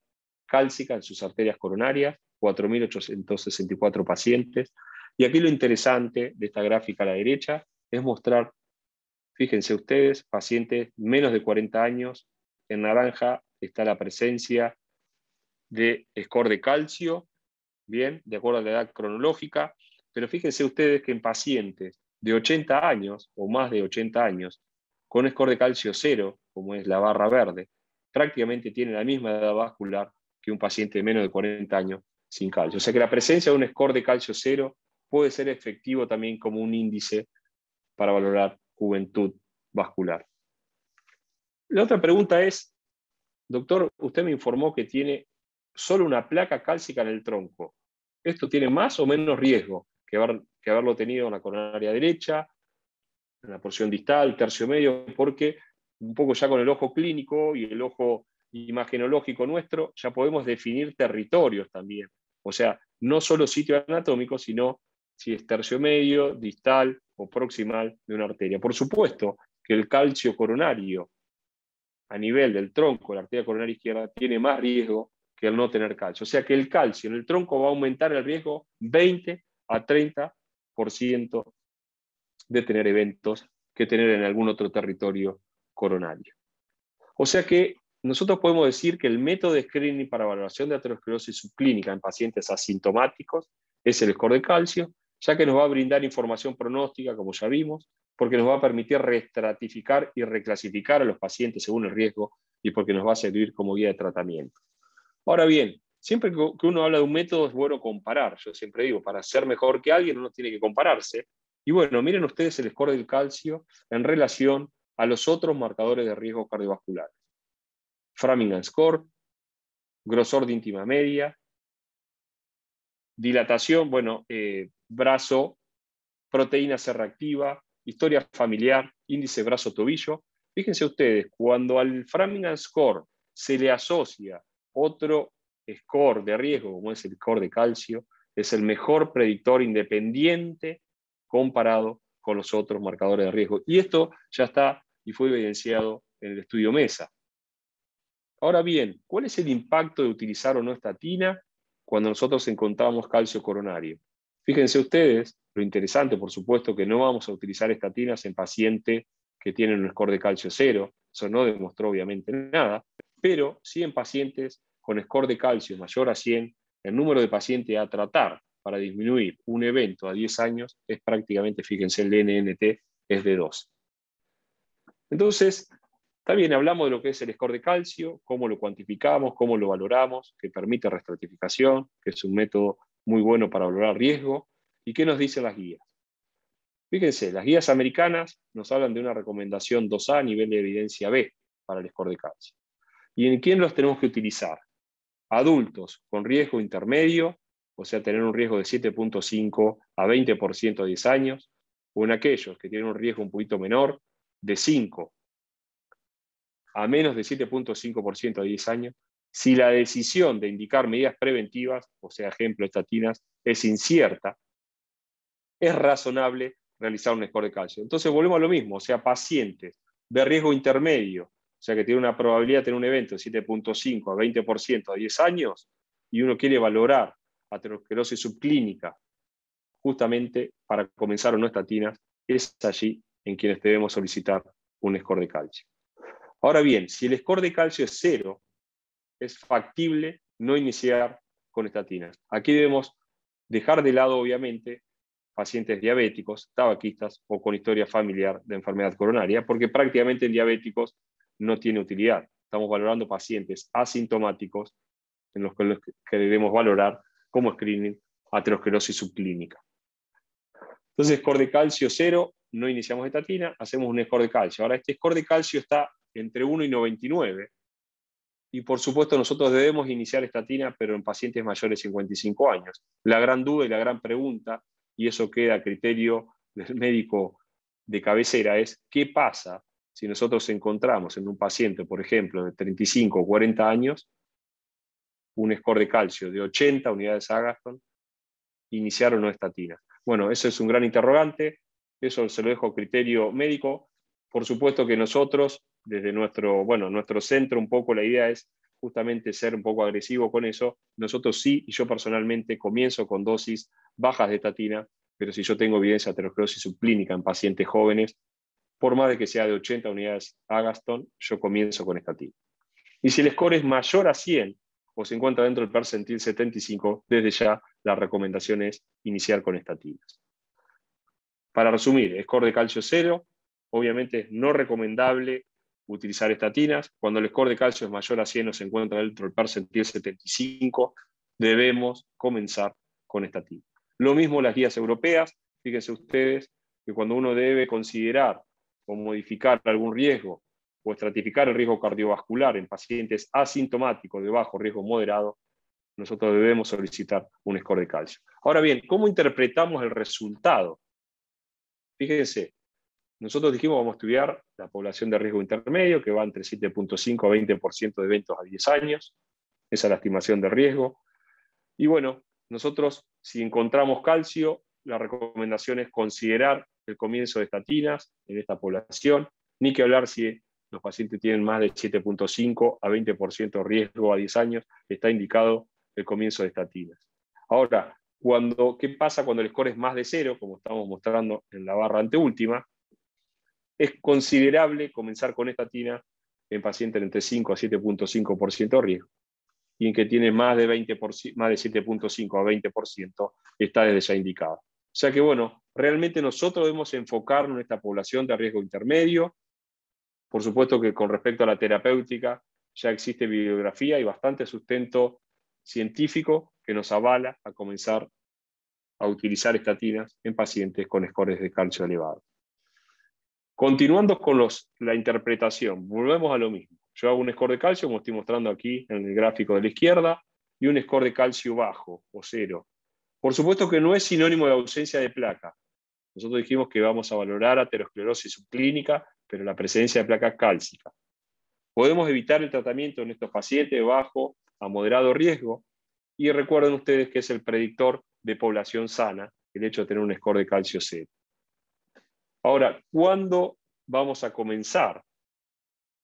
cálcica en sus arterias coronarias, cuatro mil ochocientos sesenta y cuatro pacientes. Y aquí lo interesante de esta gráfica a la derecha es mostrar, fíjense ustedes, pacientes menos de cuarenta años, en naranja está la presencia de score de calcio, bien, de acuerdo a la edad cronológica, pero fíjense ustedes que en pacientes de ochenta años o más de ochenta años, con score de calcio cero, como es la barra verde, prácticamente tiene la misma edad vascular que un paciente de menos de cuarenta años sin calcio. O sea que la presencia de un score de calcio cero puede ser efectivo también como un índice para valorar juventud vascular. La otra pregunta es, doctor, usted me informó que tiene solo una placa cálcica en el tronco. ¿Esto tiene más o menos riesgo que haber, que haberlo tenido en la coronaria derecha, en la porción distal, tercio medio? Porque un poco ya con el ojo clínico y el ojo imagenológico nuestro, ya podemos definir territorios también. O sea, no solo sitio anatómico, sino si es tercio medio, distal o proximal de una arteria. Por supuesto que el calcio coronario a nivel del tronco, la arteria coronaria izquierda, tiene más riesgo que el no tener calcio. O sea que el calcio en el tronco va a aumentar el riesgo veinte a treinta por ciento de tener eventos que tener en algún otro territorio coronario. O sea que nosotros podemos decir que el método de screening para valoración de aterosclerosis subclínica en pacientes asintomáticos es el score de calcio, ya que nos va a brindar información pronóstica, como ya vimos, porque nos va a permitir reestratificar y reclasificar a los pacientes según el riesgo y porque nos va a servir como guía de tratamiento. Ahora bien, siempre que uno habla de un método es bueno comparar. Yo siempre digo, para ser mejor que alguien uno tiene que compararse. Y bueno, miren ustedes el score del calcio en relación a los otros marcadores de riesgo cardiovascular. Framingham score, grosor de íntima media, dilatación, bueno, eh, brazo, proteína C reactiva, historia familiar, índice brazo-tobillo. Fíjense ustedes, cuando al Framingham score se le asocia otro score de riesgo, como es el score de calcio, es el mejor predictor independiente comparado con los otros marcadores de riesgo. Y esto ya está y fue evidenciado en el estudio MESA. Ahora bien, ¿cuál es el impacto de utilizar o no estatina cuando nosotros encontramos calcio coronario? Fíjense ustedes, lo interesante, por supuesto, que no vamos a utilizar estatinas en pacientes que tienen un score de calcio cero, eso no demostró obviamente nada, pero sí en pacientes con score de calcio mayor a cien, el número de pacientes a tratar para disminuir un evento a diez años es prácticamente, fíjense, el N N T es de dos. Entonces, también hablamos de lo que es el score de calcio, cómo lo cuantificamos, cómo lo valoramos, que permite restratificación, que es un método muy bueno para valorar riesgo, y qué nos dicen las guías. Fíjense, las guías americanas nos hablan de una recomendación dos A a nivel de evidencia B para el score de calcio. ¿Y en quién los tenemos que utilizar? Adultos con riesgo intermedio, o sea, tener un riesgo de siete punto cinco a veinte por ciento a diez años, o en aquellos que tienen un riesgo un poquito menor, de cinco a menos de siete punto cinco por ciento a diez años, si la decisión de indicar medidas preventivas, o sea, ejemplo, estatinas, es incierta, es razonable realizar un score de calcio. Entonces volvemos a lo mismo, o sea, pacientes de riesgo intermedio, o sea, que tienen una probabilidad de tener un evento de siete punto cinco a veinte por ciento a diez años, y uno quiere valorar aterosclerosis subclínica, justamente para comenzar o no estatinas, es allí en quienes debemos solicitar un score de calcio. Ahora bien, si el score de calcio es cero, es factible no iniciar con estatinas. Aquí debemos dejar de lado, obviamente, pacientes diabéticos, tabaquistas o con historia familiar de enfermedad coronaria, porque prácticamente en diabéticos no tiene utilidad. Estamos valorando pacientes asintomáticos en los que, los que debemos valorar como screening aterosclerosis subclínica. Entonces, score de calcio cero, no iniciamos estatina, hacemos un score de calcio. Ahora, este score de calcio está entre uno y noventa y nueve, y por supuesto nosotros debemos iniciar estatina, pero en pacientes mayores de cincuenta y cinco años. La gran duda y la gran pregunta, y eso queda a criterio del médico de cabecera, es ¿qué pasa si nosotros encontramos en un paciente, por ejemplo, de treinta y cinco o cuarenta años, un score de calcio de ochenta unidades Agaston, iniciar o no estatinas? Bueno, eso es un gran interrogante, eso se lo dejo a criterio médico. Por supuesto que nosotros, desde nuestro, bueno, nuestro centro, un poco la idea es justamente ser un poco agresivo con eso. Nosotros sí, y yo personalmente comienzo con dosis bajas de estatina, pero si yo tengo evidencia de aterosclerosis subclínica en pacientes jóvenes, por más de que sea de ochenta unidades Agaston, yo comienzo con estatina. Y si el score es mayor a cien, o se encuentra dentro del percentil setenta y cinco, desde ya la recomendación es iniciar con estatinas. Para resumir, score de calcio cero, obviamente es no recomendable utilizar estatinas. Cuando el score de calcio es mayor a cien o se encuentra dentro del percentil setenta y cinco, debemos comenzar con estatinas. Lo mismo las guías europeas. Fíjense ustedes que cuando uno debe considerar o modificar algún riesgo o estratificar el riesgo cardiovascular en pacientes asintomáticos de bajo riesgo moderado, nosotros debemos solicitar un score de calcio. Ahora bien, ¿cómo interpretamos el resultado? Fíjense, nosotros dijimos vamos a estudiar la población de riesgo intermedio, que va entre siete punto cinco a veinte por ciento de eventos a diez años. Esa es la estimación de riesgo. Y bueno, nosotros, si encontramos calcio, la recomendación es considerar el comienzo de estatinas en esta población, ni que hablar si los pacientes tienen más de siete punto cinco a veinte por ciento riesgo a diez años, está indicado el comienzo de estatinas. Ahora, cuando, ¿qué pasa cuando el score es más de cero, como estamos mostrando en la barra anteúltima? Es considerable comenzar con estatina en pacientes entre cinco a siete punto cinco por ciento riesgo, y en que tiene más de, veinte por ciento, más de siete punto cinco a veinte por ciento está desde ya indicado. O sea que, bueno, realmente nosotros debemos enfocarnos en esta población de riesgo intermedio. Por supuesto que con respecto a la terapéutica ya existe bibliografía y bastante sustento científico que nos avala a comenzar a utilizar estatinas en pacientes con scores de calcio elevado. Continuando con los, la interpretación, volvemos a lo mismo. Yo hago un score de calcio, como estoy mostrando aquí en el gráfico de la izquierda, y un score de calcio bajo o cero. Por supuesto que no es sinónimo de ausencia de placa. Nosotros dijimos que vamos a valorar aterosclerosis subclínica, pero la presencia de placa cálcica. Podemos evitar el tratamiento en estos pacientes de bajo a moderado riesgo, y recuerden ustedes que es el predictor de población sana, el hecho de tener un score de calcio cero. Ahora, ¿cuándo vamos a comenzar?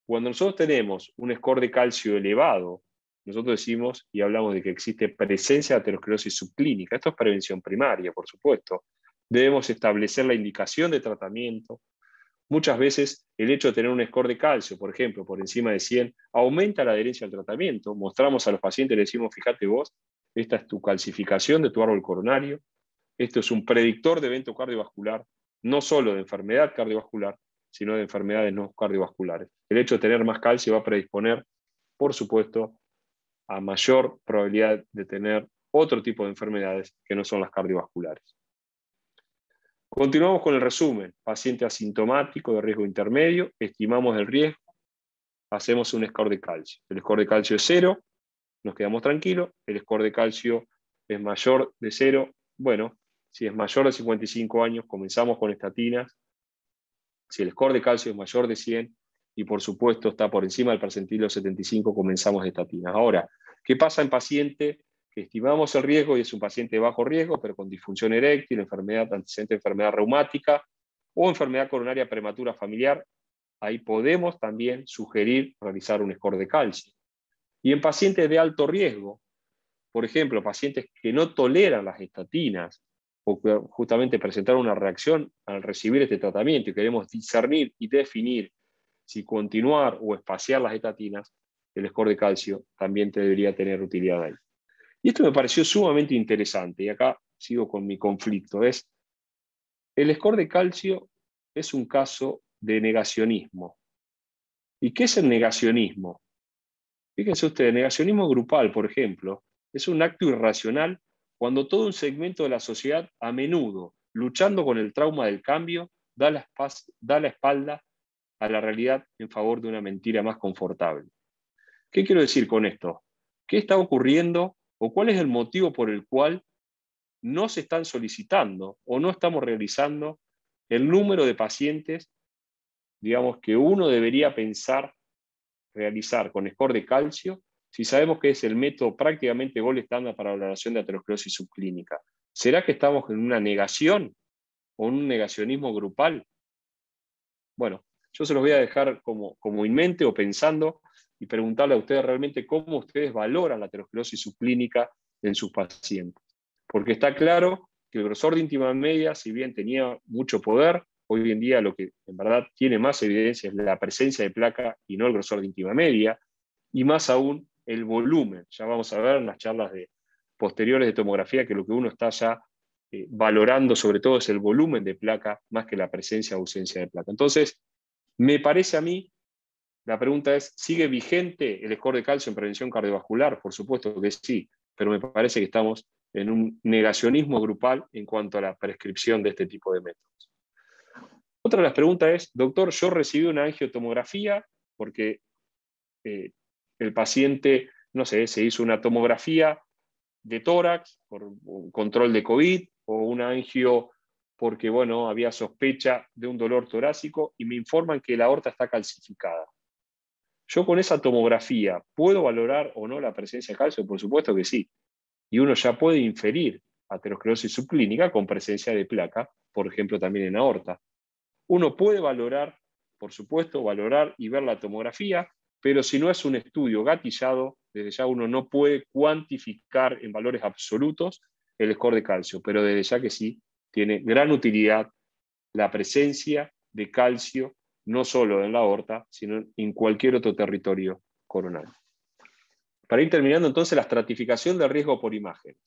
Cuando nosotros tenemos un score de calcio elevado, nosotros decimos y hablamos de que existe presencia de aterosclerosis subclínica. Esto es prevención primaria, por supuesto. Debemos establecer la indicación de tratamiento, Muchas veces el hecho de tener un score de calcio, por ejemplo, por encima de cien, aumenta la adherencia al tratamiento. Mostramos a los pacientes, le decimos, fíjate vos, esta es tu calcificación de tu árbol coronario, esto es un predictor de evento cardiovascular, no solo de enfermedad cardiovascular, sino de enfermedades no cardiovasculares. El hecho de tener más calcio va a predisponer, por supuesto, a mayor probabilidad de tener otro tipo de enfermedades que no son las cardiovasculares. Continuamos con el resumen. Paciente asintomático de riesgo intermedio, estimamos el riesgo, hacemos un score de calcio. El score de calcio es cero, nos quedamos tranquilos. El score de calcio es mayor de cero, bueno, si es mayor de cincuenta y cinco años, comenzamos con estatinas. Si el score de calcio es mayor de cien, y por supuesto está por encima del percentil de los setenta y cinco, comenzamos estatinas. Ahora, ¿qué pasa en paciente que estimamos el riesgo y es un paciente de bajo riesgo, pero con disfunción eréctil, enfermedad antecedente, enfermedad reumática o enfermedad coronaria prematura familiar? Ahí podemos también sugerir realizar un score de calcio. Y en pacientes de alto riesgo, por ejemplo, pacientes que no toleran las estatinas, o que justamente presentaron una reacción al recibir este tratamiento y queremos discernir y definir si continuar o espaciar las estatinas, el score de calcio también te debería tener utilidad ahí. Y esto me pareció sumamente interesante, y acá sigo con mi conflicto, es el score de calcio es un caso de negacionismo. ¿Y qué es el negacionismo? Fíjense ustedes, el negacionismo grupal, por ejemplo, es un acto irracional cuando todo un segmento de la sociedad, a menudo, luchando con el trauma del cambio, da la, da la espalda a la realidad en favor de una mentira más confortable. ¿Qué quiero decir con esto? ¿Qué está ocurriendo o cuál es el motivo por el cual no se están solicitando o no estamos realizando el número de pacientes, digamos, que uno debería pensar realizar con score de calcio, si sabemos que es el método prácticamente gold estándar para la valoración de aterosclerosis subclínica? ¿Será que estamos en una negación o en un negacionismo grupal? Bueno, yo se los voy a dejar como, como en mente o pensando y preguntarle a ustedes realmente cómo ustedes valoran la aterosclerosis subclínica en sus pacientes. Porque está claro que el grosor de íntima media, si bien tenía mucho poder, hoy en día lo que en verdad tiene más evidencia es la presencia de placa y no el grosor de íntima media, y más aún el volumen. Ya vamos a ver en las charlas de, posteriores de tomografía que lo que uno está ya eh, valorando sobre todo es el volumen de placa más que la presencia o ausencia de placa. Entonces, me parece a mí, la pregunta es, ¿sigue vigente el score de calcio en prevención cardiovascular? Por supuesto que sí, pero me parece que estamos en un negacionismo grupal en cuanto a la prescripción de este tipo de métodos. Otra de las preguntas es, doctor, yo recibí una angiotomografía porque eh, el paciente, no sé, se hizo una tomografía de tórax por control de COVID o una angio porque, bueno, había sospecha de un dolor torácico y me informan que la aorta está calcificada. Yo con esa tomografía, ¿puedo valorar o no la presencia de calcio? Por supuesto que sí. Y uno ya puede inferir aterosclerosis subclínica con presencia de placa, por ejemplo, también en aorta. Uno puede valorar, por supuesto, valorar y ver la tomografía, pero si no es un estudio gatillado, desde ya uno no puede cuantificar en valores absolutos el score de calcio, pero desde ya que sí tiene gran utilidad la presencia de calcio, no solo en la aorta, sino en cualquier otro territorio coronario. Para ir terminando entonces la estratificación del riesgo por imágenes.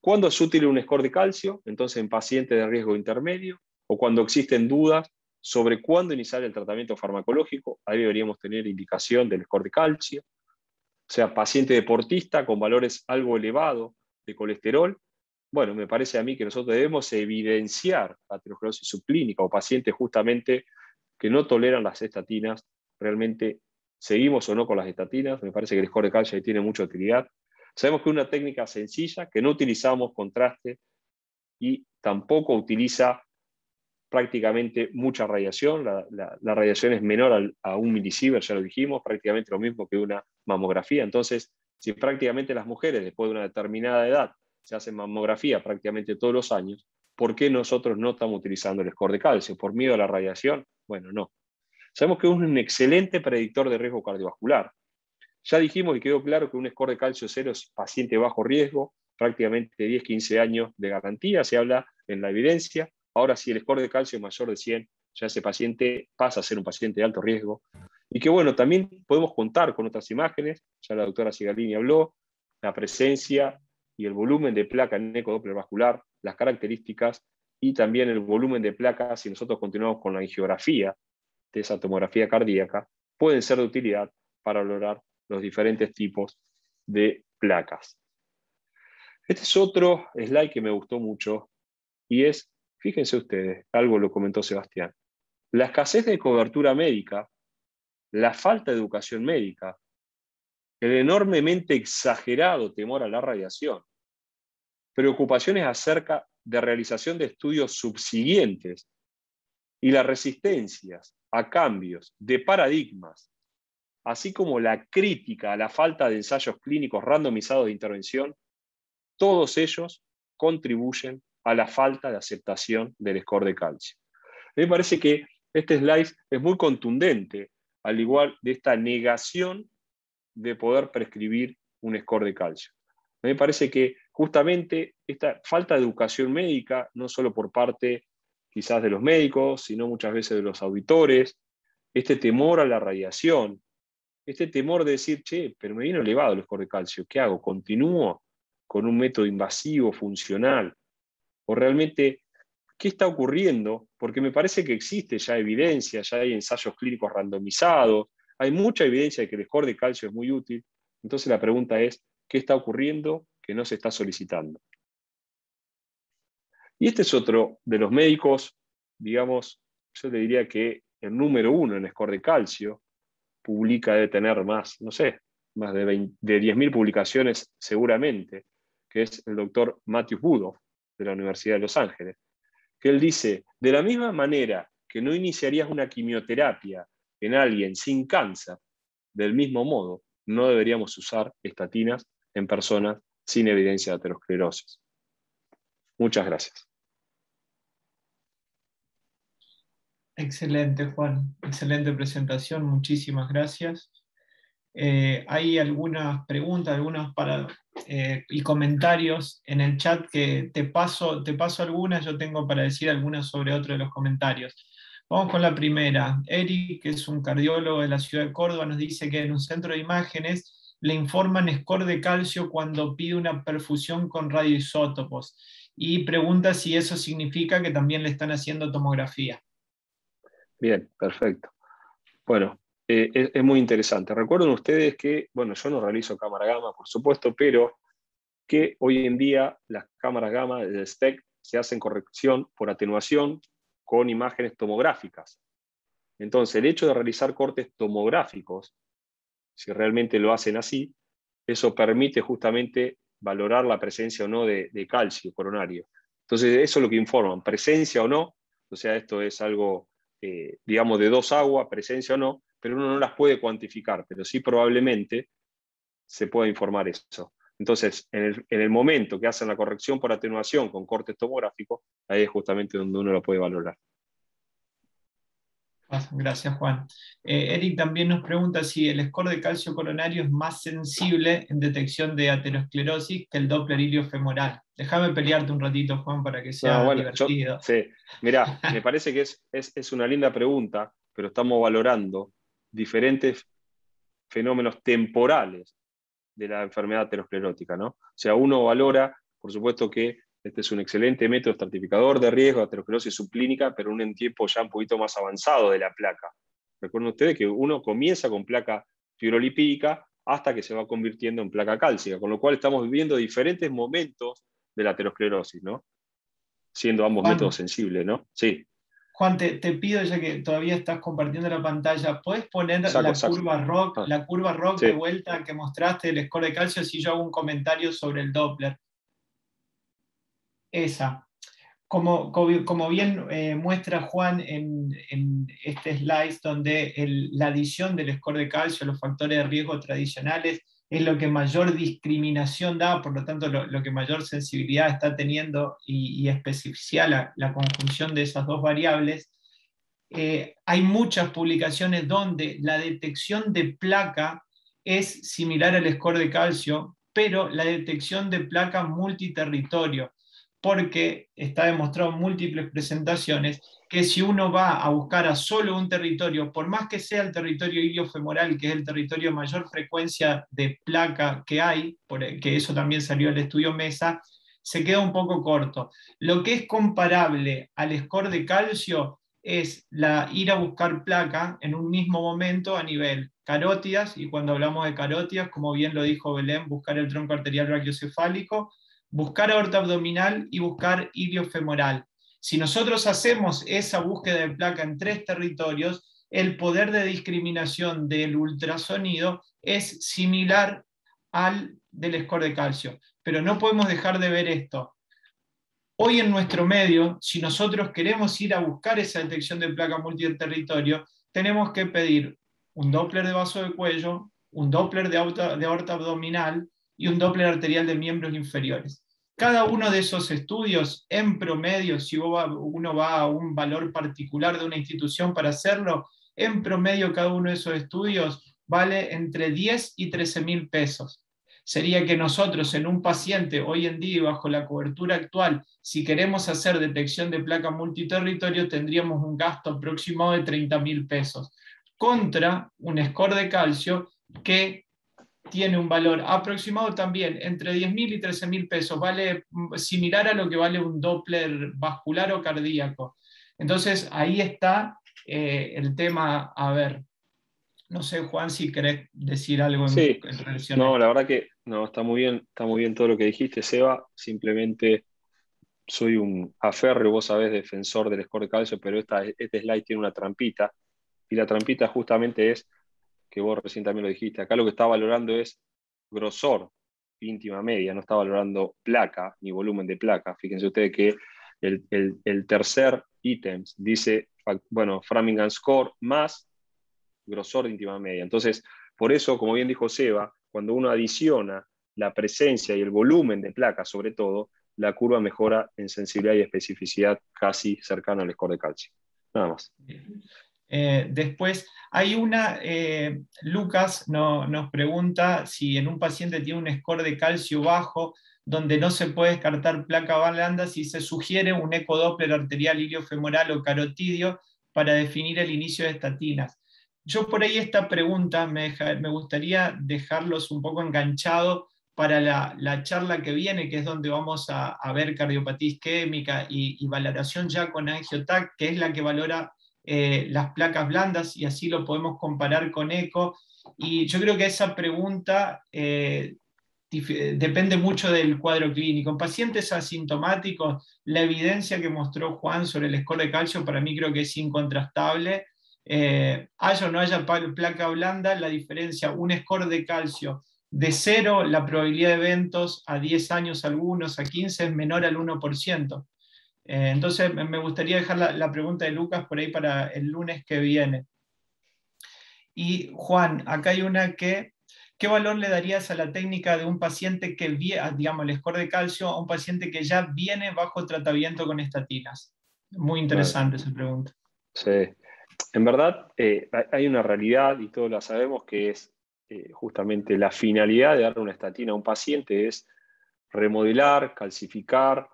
¿Cuándo es útil un score de calcio? Entonces en pacientes de riesgo intermedio, o cuando existen dudas sobre cuándo iniciar el tratamiento farmacológico, ahí deberíamos tener indicación del score de calcio. O sea, paciente deportista con valores algo elevados de colesterol, bueno, me parece a mí que nosotros debemos evidenciar aterosclerosis subclínica o pacientes justamente que no toleran las estatinas, realmente seguimos o no con las estatinas, me parece que el score de calcio ahí tiene mucha utilidad. Sabemos que es una técnica sencilla, que no utilizamos contraste y tampoco utiliza prácticamente mucha radiación, la, la, la radiación es menor al, a un milisievert, ya lo dijimos, prácticamente lo mismo que una mamografía. Entonces, si prácticamente las mujeres después de una determinada edad se hacen mamografía prácticamente todos los años, ¿por qué nosotros no estamos utilizando el score de calcio? ¿Por miedo a la radiación? Bueno, no. Sabemos que es un excelente predictor de riesgo cardiovascular. Ya dijimos y quedó claro que un score de calcio cero es paciente bajo riesgo, prácticamente diez a quince años de garantía, se habla en la evidencia. Ahora, si el score de calcio es mayor de cien, ya ese paciente pasa a ser un paciente de alto riesgo. Y que bueno, también podemos contar con otras imágenes, ya la doctora Cigalini habló, la presencia y el volumen de placa en ecodoppler vascular, las características y también el volumen de placa, si nosotros continuamos con la angiografía de esa tomografía cardíaca, pueden ser de utilidad para valorar los diferentes tipos de placas. Este es otro slide que me gustó mucho y es, fíjense ustedes, algo lo comentó Sebastián, la escasez de cobertura médica, la falta de educación médica, el enormemente exagerado temor a la radiación, preocupaciones acerca de realización de estudios subsiguientes y las resistencias a cambios de paradigmas, así como la crítica a la falta de ensayos clínicos randomizados de intervención, todos ellos contribuyen a la falta de aceptación del score de calcio. Me parece que este slide es muy contundente, al igual de esta negación de poder prescribir un score de calcio. Me parece que justamente esta falta de educación médica, no solo por parte quizás de los médicos, sino muchas veces de los auditores, este temor a la radiación, este temor de decir, che, pero me vino elevado el score de calcio, ¿qué hago? ¿Continúo con un método invasivo, funcional? ¿O realmente qué está ocurriendo? Porque me parece que existe ya evidencia, ya hay ensayos clínicos randomizados, hay mucha evidencia de que el score de calcio es muy útil. Entonces la pregunta es, ¿qué está ocurriendo que no se está solicitando? Y este es otro de los médicos, digamos, yo le diría que el número uno en score de calcio, publica, debe tener más, no sé, más de, veinte, de diez mil publicaciones seguramente, que es el doctor Matthew Budoff, de la Universidad de Los Ángeles, que él dice, de la misma manera que no iniciarías una quimioterapia en alguien sin cáncer, del mismo modo, no deberíamos usar estatinas en personas sin evidencia de aterosclerosis. Muchas gracias. Excelente, Juan. Excelente presentación. Muchísimas gracias. Eh, hay algunas preguntas, algunos para, eh, y comentarios en el chat que te paso, te paso algunas, yo tengo para decir algunas sobre otro de los comentarios. Vamos con la primera. Eric, que es un cardiólogo de la ciudad de Córdoba, nos dice que en un centro de imágenes le informan score de calcio cuando pide una perfusión con radioisótopos y pregunta si eso significa que también le están haciendo tomografía. Bien, perfecto. Bueno, eh, es, es muy interesante. Recuerden ustedes que, bueno, yo no realizo cámara gamma, por supuesto, pero que hoy en día las cámaras gamma del S T E C se hacen corrección por atenuación con imágenes tomográficas. Entonces, el hecho de realizar cortes tomográficos, si realmente lo hacen así, eso permite justamente valorar la presencia o no de, de calcio coronario. Entonces, eso es lo que informan, presencia o no, o sea, esto es algo, eh, digamos, de dos aguas, presencia o no, pero uno no las puede cuantificar, pero sí probablemente se pueda informar eso. Entonces, en el, en el momento que hacen la corrección por atenuación con cortes tomográficos, ahí es justamente donde uno lo puede valorar. Gracias, Juan. Eh, Eric también nos pregunta si el score de calcio coronario es más sensible en detección de aterosclerosis que el Doppler iliofemoral. Déjame pelearte un ratito, Juan, para que sea no, bueno, divertido. Yo, sí. Mirá, me parece que es, es, es una linda pregunta, pero estamos valorando diferentes fenómenos temporales de la enfermedad aterosclerótica, ¿no? O sea, uno valora, por supuesto que este es un excelente método estratificador de riesgo de aterosclerosis subclínica, pero en un tiempo ya un poquito más avanzado de la placa. Recuerden ustedes que uno comienza con placa fibrolipídica hasta que se va convirtiendo en placa cálcica, con lo cual estamos viviendo diferentes momentos de la aterosclerosis, ¿no? Siendo ambos Juan, métodos sensibles, ¿no? Sí. Juan, te, te pido, ya que todavía estás compartiendo la pantalla, ¿puedes poner saco, la, saco. Curva rock, ah. la curva rock sí. de vuelta que mostraste del score de calcio si yo hago un comentario sobre el Doppler? Esa. Como, como bien eh, muestra Juan en, en este slide, donde el, la adición del score de calcio, los factores de riesgo tradicionales, es lo que mayor discriminación da, por lo tanto lo, lo que mayor sensibilidad está teniendo y, y especificidad la, la conjunción de esas dos variables. Eh, hay muchas publicaciones donde la detección de placa es similar al score de calcio, pero la detección de placa multiterritorio. porque está demostrado en múltiples presentaciones que si uno va a buscar a solo un territorio, por más que sea el territorio iliofemoral, que es el territorio de mayor frecuencia de placa que hay, que eso también salió del estudio MESA, se queda un poco corto. Lo que es comparable al score de calcio es la, ir a buscar placa en un mismo momento a nivel carótidas, y cuando hablamos de carótidas, como bien lo dijo Belén, buscar el tronco arterial brachiocefálico, buscar aorta abdominal y buscar iliofemoral. Si nosotros hacemos esa búsqueda de placa en tres territorios, el poder de discriminación del ultrasonido es similar al del score de calcio. Pero no podemos dejar de ver esto. Hoy en nuestro medio, si nosotros queremos ir a buscar esa detección de placa multiterritorio, tenemos que pedir un Doppler de vaso de cuello, un Doppler de aorta, de aorta abdominal y un Doppler arterial de miembros inferiores. Cada uno de esos estudios, en promedio, si uno va a un valor particular de una institución para hacerlo, en promedio cada uno de esos estudios vale entre diez y trece mil pesos. Sería que nosotros en un paciente hoy en día y bajo la cobertura actual, si queremos hacer detección de placa multiterritorio, tendríamos un gasto aproximado de treinta mil pesos, contra un score de calcio que tiene un valor aproximado también entre diez mil y trece mil pesos, vale similar a lo que vale un Doppler vascular o cardíaco. Entonces ahí está eh, el tema a ver. No sé, Juan, si querés decir algo en, sí. en relación. No, a... la verdad que no, está muy bien, está muy bien todo lo que dijiste, Seba. Simplemente soy un aférreo, vos sabés, defensor del score de calcio, pero esta, este slide tiene una trampita. Y la trampita justamente es, que vos recién también lo dijiste, acá lo que está valorando es grosor, íntima media, no está valorando placa ni volumen de placa. Fíjense ustedes que el, el, el tercer ítem dice, bueno, Framingham score más grosor de íntima media. Entonces, por eso, como bien dijo Seba, cuando uno adiciona la presencia y el volumen de placa, sobre todo, la curva mejora en sensibilidad y especificidad casi cercana al score de calcio. Nada más. Eh, después, hay una, eh, Lucas no, nos pregunta si en un paciente tiene un score de calcio bajo, donde no se puede descartar placa blanda, si se sugiere un ecodoppler arterial iliofemoral o carotidio para definir el inicio de estatinas. Yo por ahí esta pregunta me, deja, me gustaría dejarlos un poco enganchado para la, la charla que viene, que es donde vamos a, a ver cardiopatía isquémica y, y valoración ya con angiotac, que es la que valora eh, las placas blandas, y así lo podemos comparar con eco. Y yo creo que esa pregunta eh, depende mucho del cuadro clínico. En pacientes asintomáticos, la evidencia que mostró Juan sobre el score de calcio para mí creo que es incontrastable. Eh, haya o no haya placa blanda, la diferencia, un score de calcio de cero, la probabilidad de eventos a diez años algunos, a quince es menor al uno por ciento. Eh, entonces me gustaría dejar la, la pregunta de Lucas por ahí para el lunes que viene. Y Juan, acá hay una que, ¿qué valor le darías a la técnica de un paciente que, digamos, el score de calcio a un paciente que ya viene bajo tratamiento con estatinas? Muy interesante esa pregunta. Sí. En verdad, eh, hay una realidad, y todos la sabemos, que es eh, justamente la finalidad de darle una estatina a un paciente es remodelar, calcificar,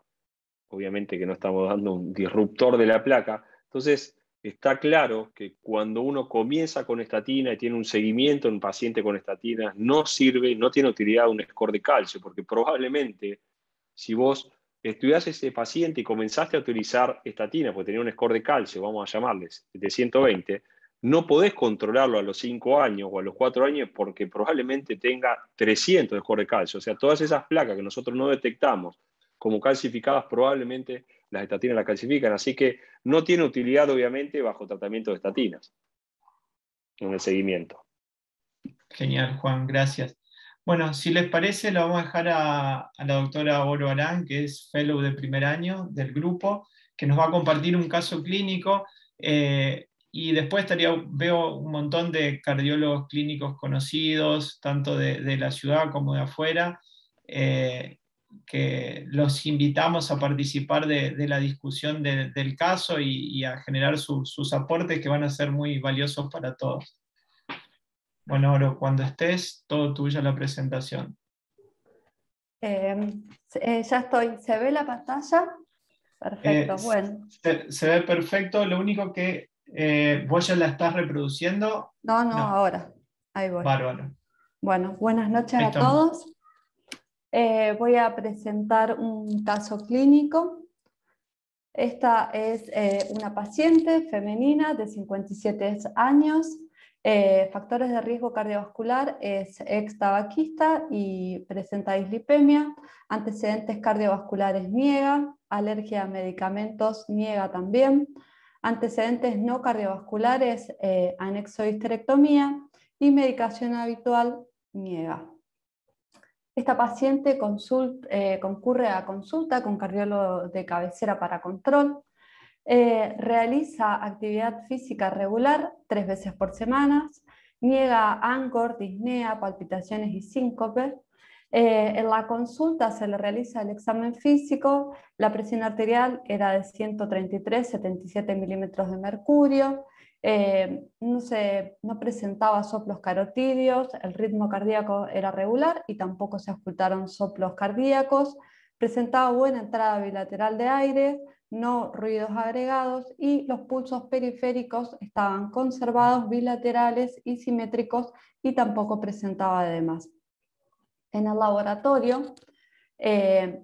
obviamente que no estamos dando un disruptor de la placa. Entonces, está claro que cuando uno comienza con estatina y tiene un seguimiento en un paciente con estatinas, no sirve, no tiene utilidad un score de calcio, porque probablemente si vos estudiás ese paciente y comenzaste a utilizar estatina, porque tenía un score de calcio, vamos a llamarles, de ciento veinte, no podés controlarlo a los cinco años o a los cuatro años porque probablemente tenga trescientos de score de calcio. O sea, todas esas placas que nosotros no detectamos como calcificadas, probablemente las estatinas las calcifican. Así que no tiene utilidad, obviamente, bajo tratamiento de estatinas en el seguimiento. Genial, Juan, gracias. Bueno, si les parece, lo vamos a dejar a, a la doctora Auro Arán, que es fellow de primer año del grupo, que nos va a compartir un caso clínico, eh, y después estaría, veo un montón de cardiólogos clínicos conocidos, tanto de, de la ciudad como de afuera, eh, que los invitamos a participar de, de la discusión de, del caso y, y a generar su, sus aportes, que van a ser muy valiosos para todos. Bueno, Auro, cuando estés, todo tuya la presentación. Eh, eh, ya estoy. ¿Se ve la pantalla? Perfecto, eh, bueno. Se, se ve perfecto, lo único que eh, vos ya la estás reproduciendo. No, no, no, ahora. Ahí voy. Bárbaro. Bueno, buenas noches a todos. Eh, voy a presentar un caso clínico. Esta es eh, una paciente femenina de cincuenta y siete años. Eh, factores de riesgo cardiovascular, es ex tabaquista y presenta dislipemia, antecedentes cardiovasculares niega, alergia a medicamentos niega también, antecedentes no cardiovasculares, eh, anexo histerectomía y medicación habitual niega. Esta paciente consulta, eh, concurre a consulta con cardiólogo de cabecera para control. Eh, realiza actividad física regular tres veces por semana, niega áncor, disnea, palpitaciones y síncope. Eh, en la consulta se le realiza el examen físico, la presión arterial era de ciento treinta y tres sobre setenta y siete milímetros de mercurio, eh, no, se, no presentaba soplos carotidios, el ritmo cardíaco era regular y tampoco se ocultaron soplos cardíacos, presentaba buena entrada bilateral de aire, no ruidos agregados y los pulsos periféricos estaban conservados, bilaterales y simétricos y tampoco presentaba además. En el laboratorio eh,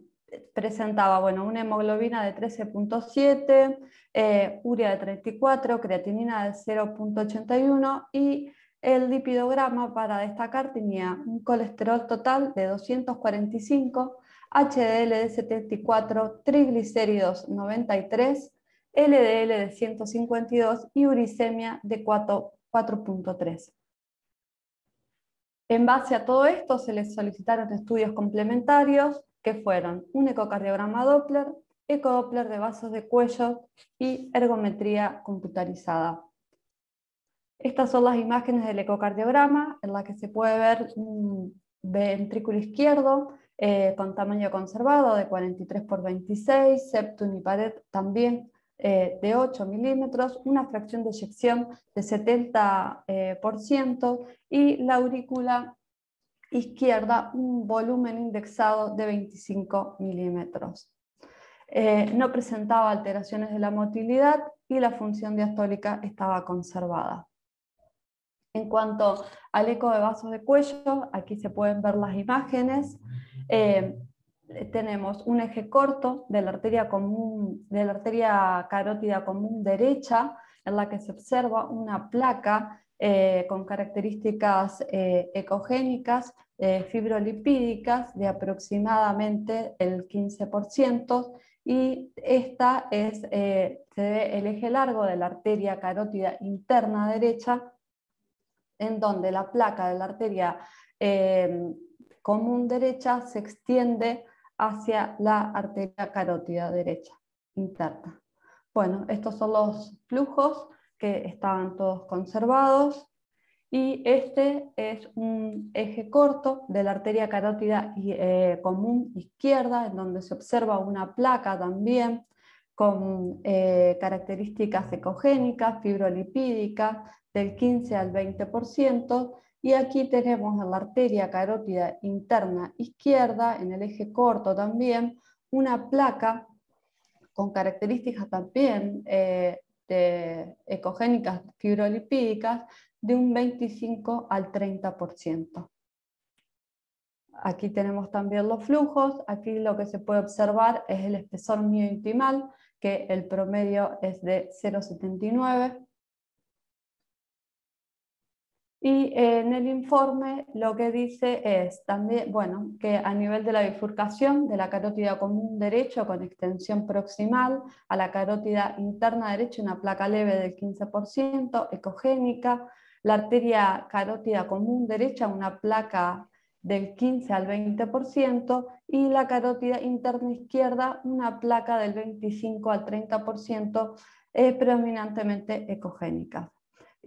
presentaba bueno, una hemoglobina de trece punto siete, eh, urea de treinta y cuatro, creatinina de cero punto ochenta y uno y el lipidograma para destacar tenía un colesterol total de doscientos cuarenta y cinco, H D L de setenta y cuatro, triglicéridos noventa y tres, L D L de ciento cincuenta y dos y uricemia de cuatro punto tres. En base a todo esto se les solicitaron estudios complementarios que fueron un ecocardiograma Doppler, ecodoppler de vasos de cuello y ergometría computarizada. Estas son las imágenes del ecocardiograma en las que se puede ver un ventrículo izquierdo Eh, con tamaño conservado de cuarenta y tres por veintiséis, septum y pared también eh, de ocho milímetros, una fracción de eyección de setenta por ciento eh, por ciento, y la aurícula izquierda un volumen indexado de veinticinco milímetros. Eh, no presentaba alteraciones de la motilidad y la función diastólica estaba conservada. En cuanto al eco de vasos de cuello, aquí se pueden ver las imágenes. Eh, tenemos un eje corto de la arteria común, de la arteria carótida común derecha, en la que se observa una placa eh, con características eh, ecogénicas, eh, fibrolipídicas de aproximadamente el quince por ciento, y esta es, eh, se ve el eje largo de la arteria carótida interna derecha, en donde la placa de la arteria eh, común derecha se extiende hacia la arteria carótida derecha interna. Bueno, estos son los flujos que estaban todos conservados y este es un eje corto de la arteria carótida eh, común izquierda, en donde se observa una placa también con eh, características ecogénicas, fibrolipídicas, del quince al veinte por ciento, y aquí tenemos en la arteria carótida interna izquierda, en el eje corto también, una placa con características también eh, de ecogénicas fibrolipídicas de un veinticinco al treinta por ciento. Aquí tenemos también los flujos, aquí lo que se puede observar es el espesor miointimal, que el promedio es de cero punto setenta y nueve. Y en el informe lo que dice es también, bueno, que a nivel de la bifurcación de la carótida común derecho con extensión proximal a la carótida interna derecha, una placa leve del quince por ciento, ecogénica, la arteria carótida común derecha, una placa del quince al veinte por ciento, y la carótida interna izquierda, una placa del veinticinco al treinta por ciento, eh, predominantemente ecogénica.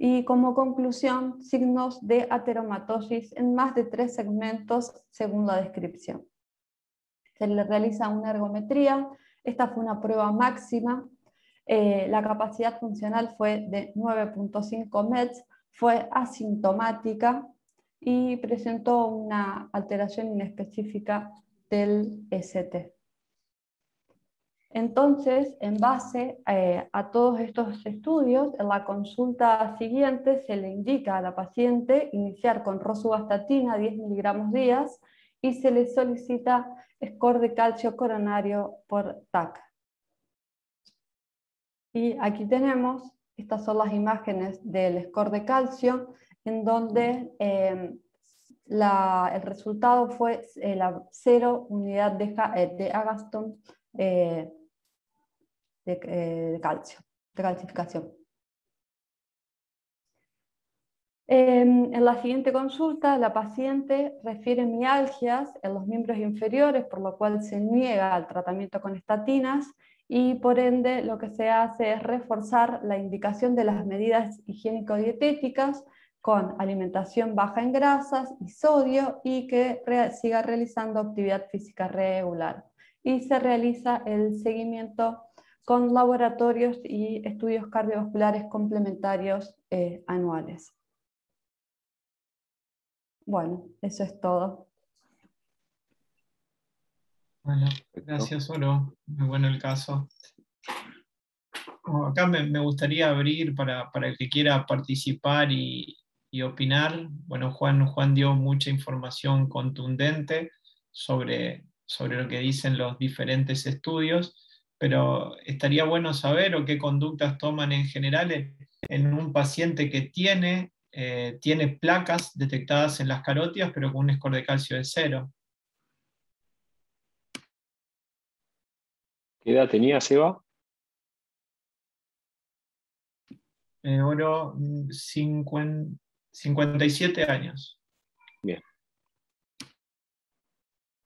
Y como conclusión, signos de ateromatosis en más de tres segmentos según la descripción. Se le realiza una ergometría, esta fue una prueba máxima, eh, la capacidad funcional fue de nueve punto cinco METs, fue asintomática y presentó una alteración inespecífica del E C T. Entonces, en base eh, a todos estos estudios, en la consulta siguiente se le indica a la paciente iniciar con rosuvastatina diez miligramos días y se le solicita score de calcio coronario por T A C. Y aquí tenemos, estas son las imágenes del score de calcio, en donde eh, la, el resultado fue eh, la cero unidad de, de Agaston eh, de, eh, de calcio, de calcificación. Eh, en la siguiente consulta, la paciente refiere mialgias en los miembros inferiores, por lo cual se niega al tratamiento con estatinas, y por ende lo que se hace es reforzar la indicación de las medidas higiénico-dietéticas con alimentación baja en grasas y sodio, y que re- siga realizando actividad física regular. Y se realiza el seguimiento con laboratorios y estudios cardiovasculares complementarios eh, anuales. Bueno, eso es todo. Bueno, gracias, Oro. Muy bueno el caso. Acá me, me gustaría abrir para, para el que quiera participar y, y opinar. Bueno, Juan, Juan dio mucha información contundente sobre, sobre lo que dicen los diferentes estudios, pero estaría bueno saber o qué conductas toman en general en un paciente que tiene, eh, tiene placas detectadas en las carótidas, pero con un score de calcio de cero. ¿Qué edad tenía, Seba? Eh, bueno, cincuenta y siete años. Bien.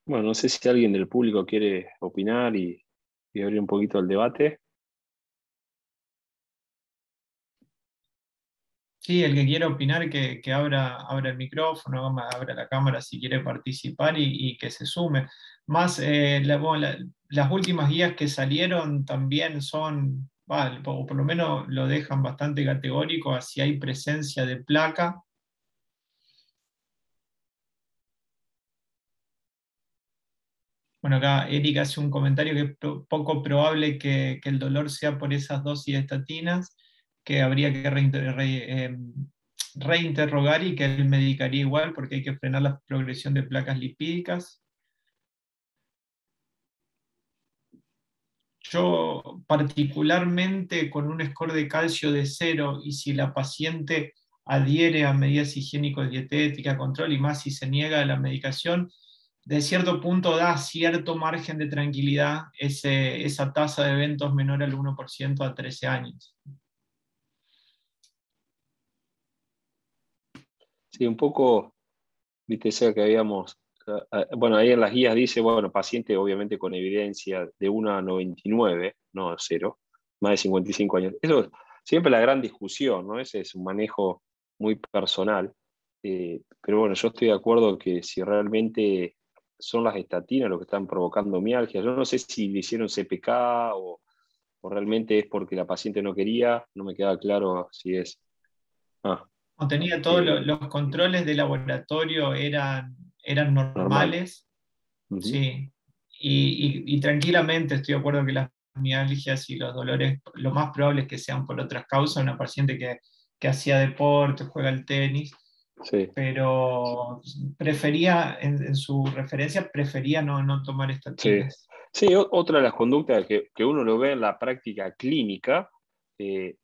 Bueno, no sé si alguien del público quiere opinar y, y abrir un poquito el debate. Sí, el que quiera opinar, que, que abra, abra el micrófono, abra la cámara si quiere participar y, y que se sume. Más, eh, la, bueno, la, las últimas guías que salieron también son, bueno, por, por lo menos lo dejan bastante categórico hacia hay presencia de placa. Bueno, acá Eric hace un comentario que es pro, poco probable que, que el dolor sea por esas dosis de estatinas, que habría que reinter, re, eh, reinterrogar y que él medicaría igual porque hay que frenar la progresión de placas lipídicas. Yo particularmente con un score de calcio de cero y si la paciente adhiere a medidas higiénico-dietéticas, control y más si se niega a la medicación, de cierto punto da cierto margen de tranquilidad ese, esa tasa de eventos menor al uno por ciento a trece años. Sí, un poco, viste, sea que habíamos... Bueno, ahí en las guías dice, bueno, paciente obviamente con evidencia de uno a noventa y nueve, no cero, más de cincuenta y cinco años. Eso es siempre la gran discusión, ¿no? Ese es un manejo muy personal. Eh, pero bueno, yo estoy de acuerdo que si realmente son las estatinas lo que están provocando mialgia, yo no sé si le hicieron C P K o, o realmente es porque la paciente no quería, no me queda claro si es... Ah. No, tenía todos eh, los, los controles de laboratorio, eran... eran normales. Normal. Uh-huh. Sí. Y, y, y tranquilamente estoy de acuerdo que las mialgias y los dolores, lo más probable es que sean por otras causas, una paciente que, que hacía deporte, juega al tenis, sí. Pero prefería, en, en su referencia, prefería no, no tomar estatinas. Sí. Sí, otra de las conductas que, que uno lo ve en la práctica clínica, eh,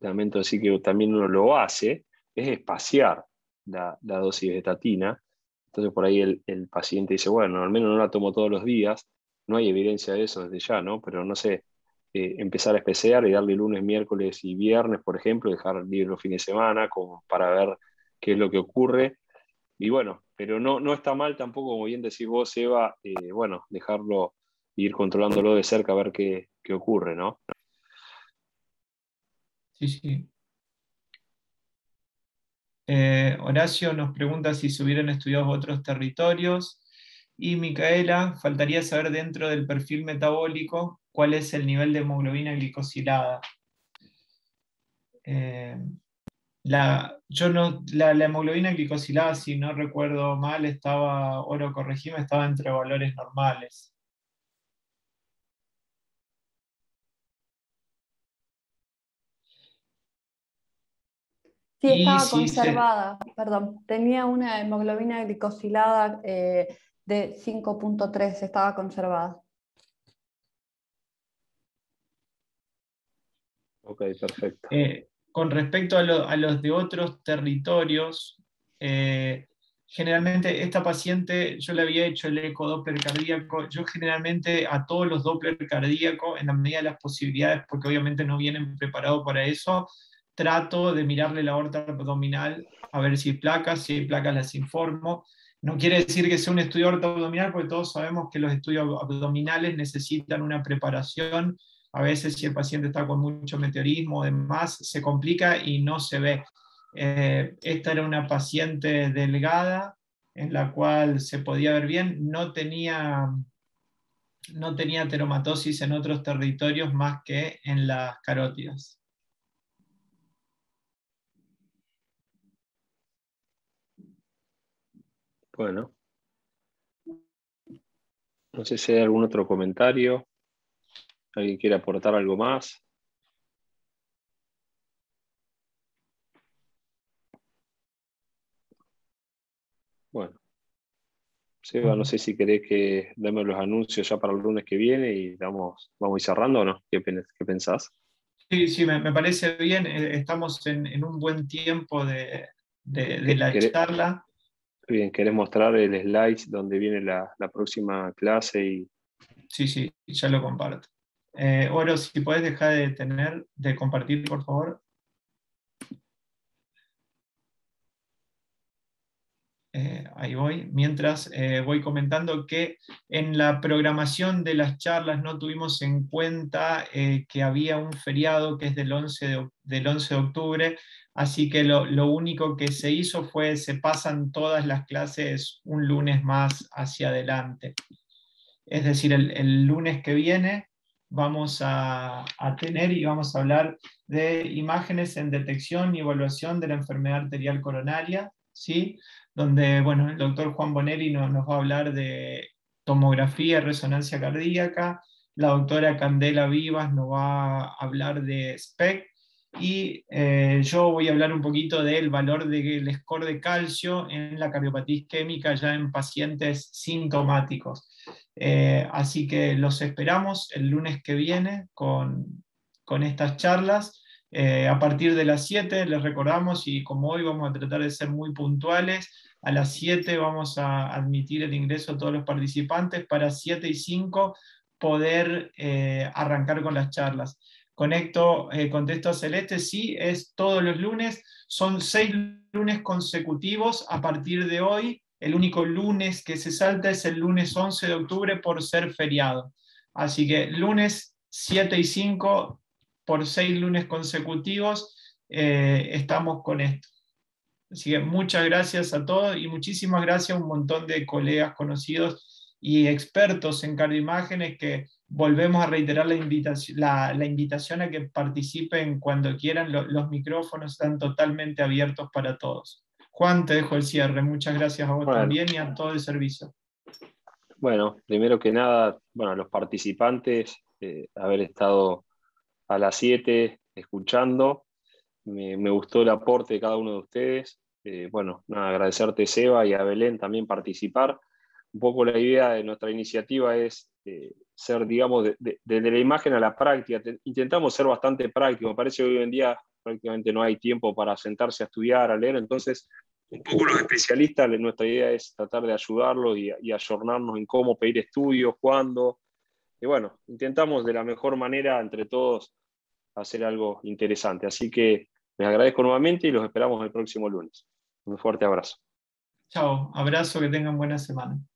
lamento decir que también uno lo hace, es espaciar la, la dosis de estatina. Entonces por ahí el, el paciente dice, bueno, al menos no la tomo todos los días, no hay evidencia de eso desde ya, ¿no? Pero no sé, eh, empezar a especiar y darle lunes, miércoles y viernes, por ejemplo, dejar libre los fines de semana como para ver qué es lo que ocurre. Y bueno, pero no, no está mal tampoco, como bien decís vos, Eva, eh, bueno, dejarlo, ir controlándolo de cerca, a ver qué, qué ocurre, ¿no? Sí, sí. Eh, Horacio nos pregunta si se hubieran estudiado otros territorios y Micaela, faltaría saber dentro del perfil metabólico cuál es el nivel de hemoglobina glicosilada. Eh, La, yo no, la, la hemoglobina glicosilada, si no recuerdo mal, estaba, oro corregime, estaba entre valores normales. Sí, estaba sí, conservada, sí. Perdón, tenía una hemoglobina glicosilada eh, de cinco punto tres, estaba conservada. Ok, perfecto. Eh, con respecto a, lo, a los de otros territorios, eh, generalmente esta paciente, yo le había hecho el eco Doppler cardíaco, yo generalmente a todos los Doppler cardíaco, en la medida de las posibilidades, porque obviamente no vienen preparados para eso, trato de mirarle la aorta abdominal a ver si hay placas, si hay placas las informo. No quiere decir que sea un estudio aorta abdominal, porque todos sabemos que los estudios abdominales necesitan una preparación. A veces si el paciente está con mucho meteorismo o demás, se complica y no se ve. Eh, esta era una paciente delgada, en la cual se podía ver bien, no tenía, no tenía ateromatosis en otros territorios más que en las carótidas. Bueno, no sé si hay algún otro comentario, alguien quiere aportar algo más. Bueno, Seba, no sé si querés que demos los anuncios ya para el lunes que viene y vamos, vamos a ir cerrando o no, ¿qué, qué pensás? Sí, sí, me, me parece bien, estamos en, en un buen tiempo de, de, de la ¿Querés? charla. Bien, ¿querés mostrar el slide donde viene la, la próxima clase? Y... Sí, sí, ya lo comparto. Eh, Oro, si podés dejar de tener, de compartir, por favor. Eh, ahí voy. Mientras eh, voy comentando que en la programación de las charlas no tuvimos en cuenta eh, que había un feriado que es del once de octubre, así que lo, lo único que se hizo fue se pasan todas las clases un lunes más hacia adelante. Es decir, el, el lunes que viene vamos a, a tener y vamos a hablar de imágenes en detección y evaluación de la enfermedad arterial coronaria, ¿sí? Donde bueno, el doctor Juan Bonelli nos, nos va a hablar de tomografía y resonancia cardíaca, la doctora Candela Vivas nos va a hablar de S P E C, y eh, yo voy a hablar un poquito del valor del score de calcio en la cardiopatía isquémica ya en pacientes sintomáticos. Eh, así que los esperamos el lunes que viene con, con estas charlas. Eh, a partir de las siete, les recordamos, y como hoy vamos a tratar de ser muy puntuales, a las siete vamos a admitir el ingreso a todos los participantes para siete y cinco poder eh, arrancar con las charlas. Conecto, eh, contesto a Celeste, sí, es todos los lunes, son seis lunes consecutivos a partir de hoy, el único lunes que se salta es el lunes once de octubre por ser feriado. Así que lunes siete y cinco... por seis lunes consecutivos, eh, estamos con esto. Así que muchas gracias a todos y muchísimas gracias a un montón de colegas conocidos y expertos en cardioimágenes que volvemos a reiterar la invitación, la, la invitación a que participen cuando quieran. Lo, los micrófonos están totalmente abiertos para todos. Juan, te dejo el cierre. Muchas gracias a vos bueno. también y a todo el servicio. Bueno, primero que nada, bueno, a los participantes, eh, haber estado... a las siete, escuchando. Me, me gustó el aporte de cada uno de ustedes. Eh, bueno, nada, agradecerte, Seba, y a Belén también participar. Un poco la idea de nuestra iniciativa es eh, ser, digamos, de, de, de la imagen a la práctica. Te, intentamos ser bastante prácticos. Me parece que hoy en día prácticamente no hay tiempo para sentarse a estudiar, a leer. Entonces, un poco los especialistas, nuestra idea es tratar de ayudarlos y, y ayornarnos en cómo pedir estudios, cuándo. Y bueno, intentamos de la mejor manera, entre todos, hacer algo interesante. Así que les agradezco nuevamente y los esperamos el próximo lunes. Un fuerte abrazo. Chao, abrazo, que tengan buena semana.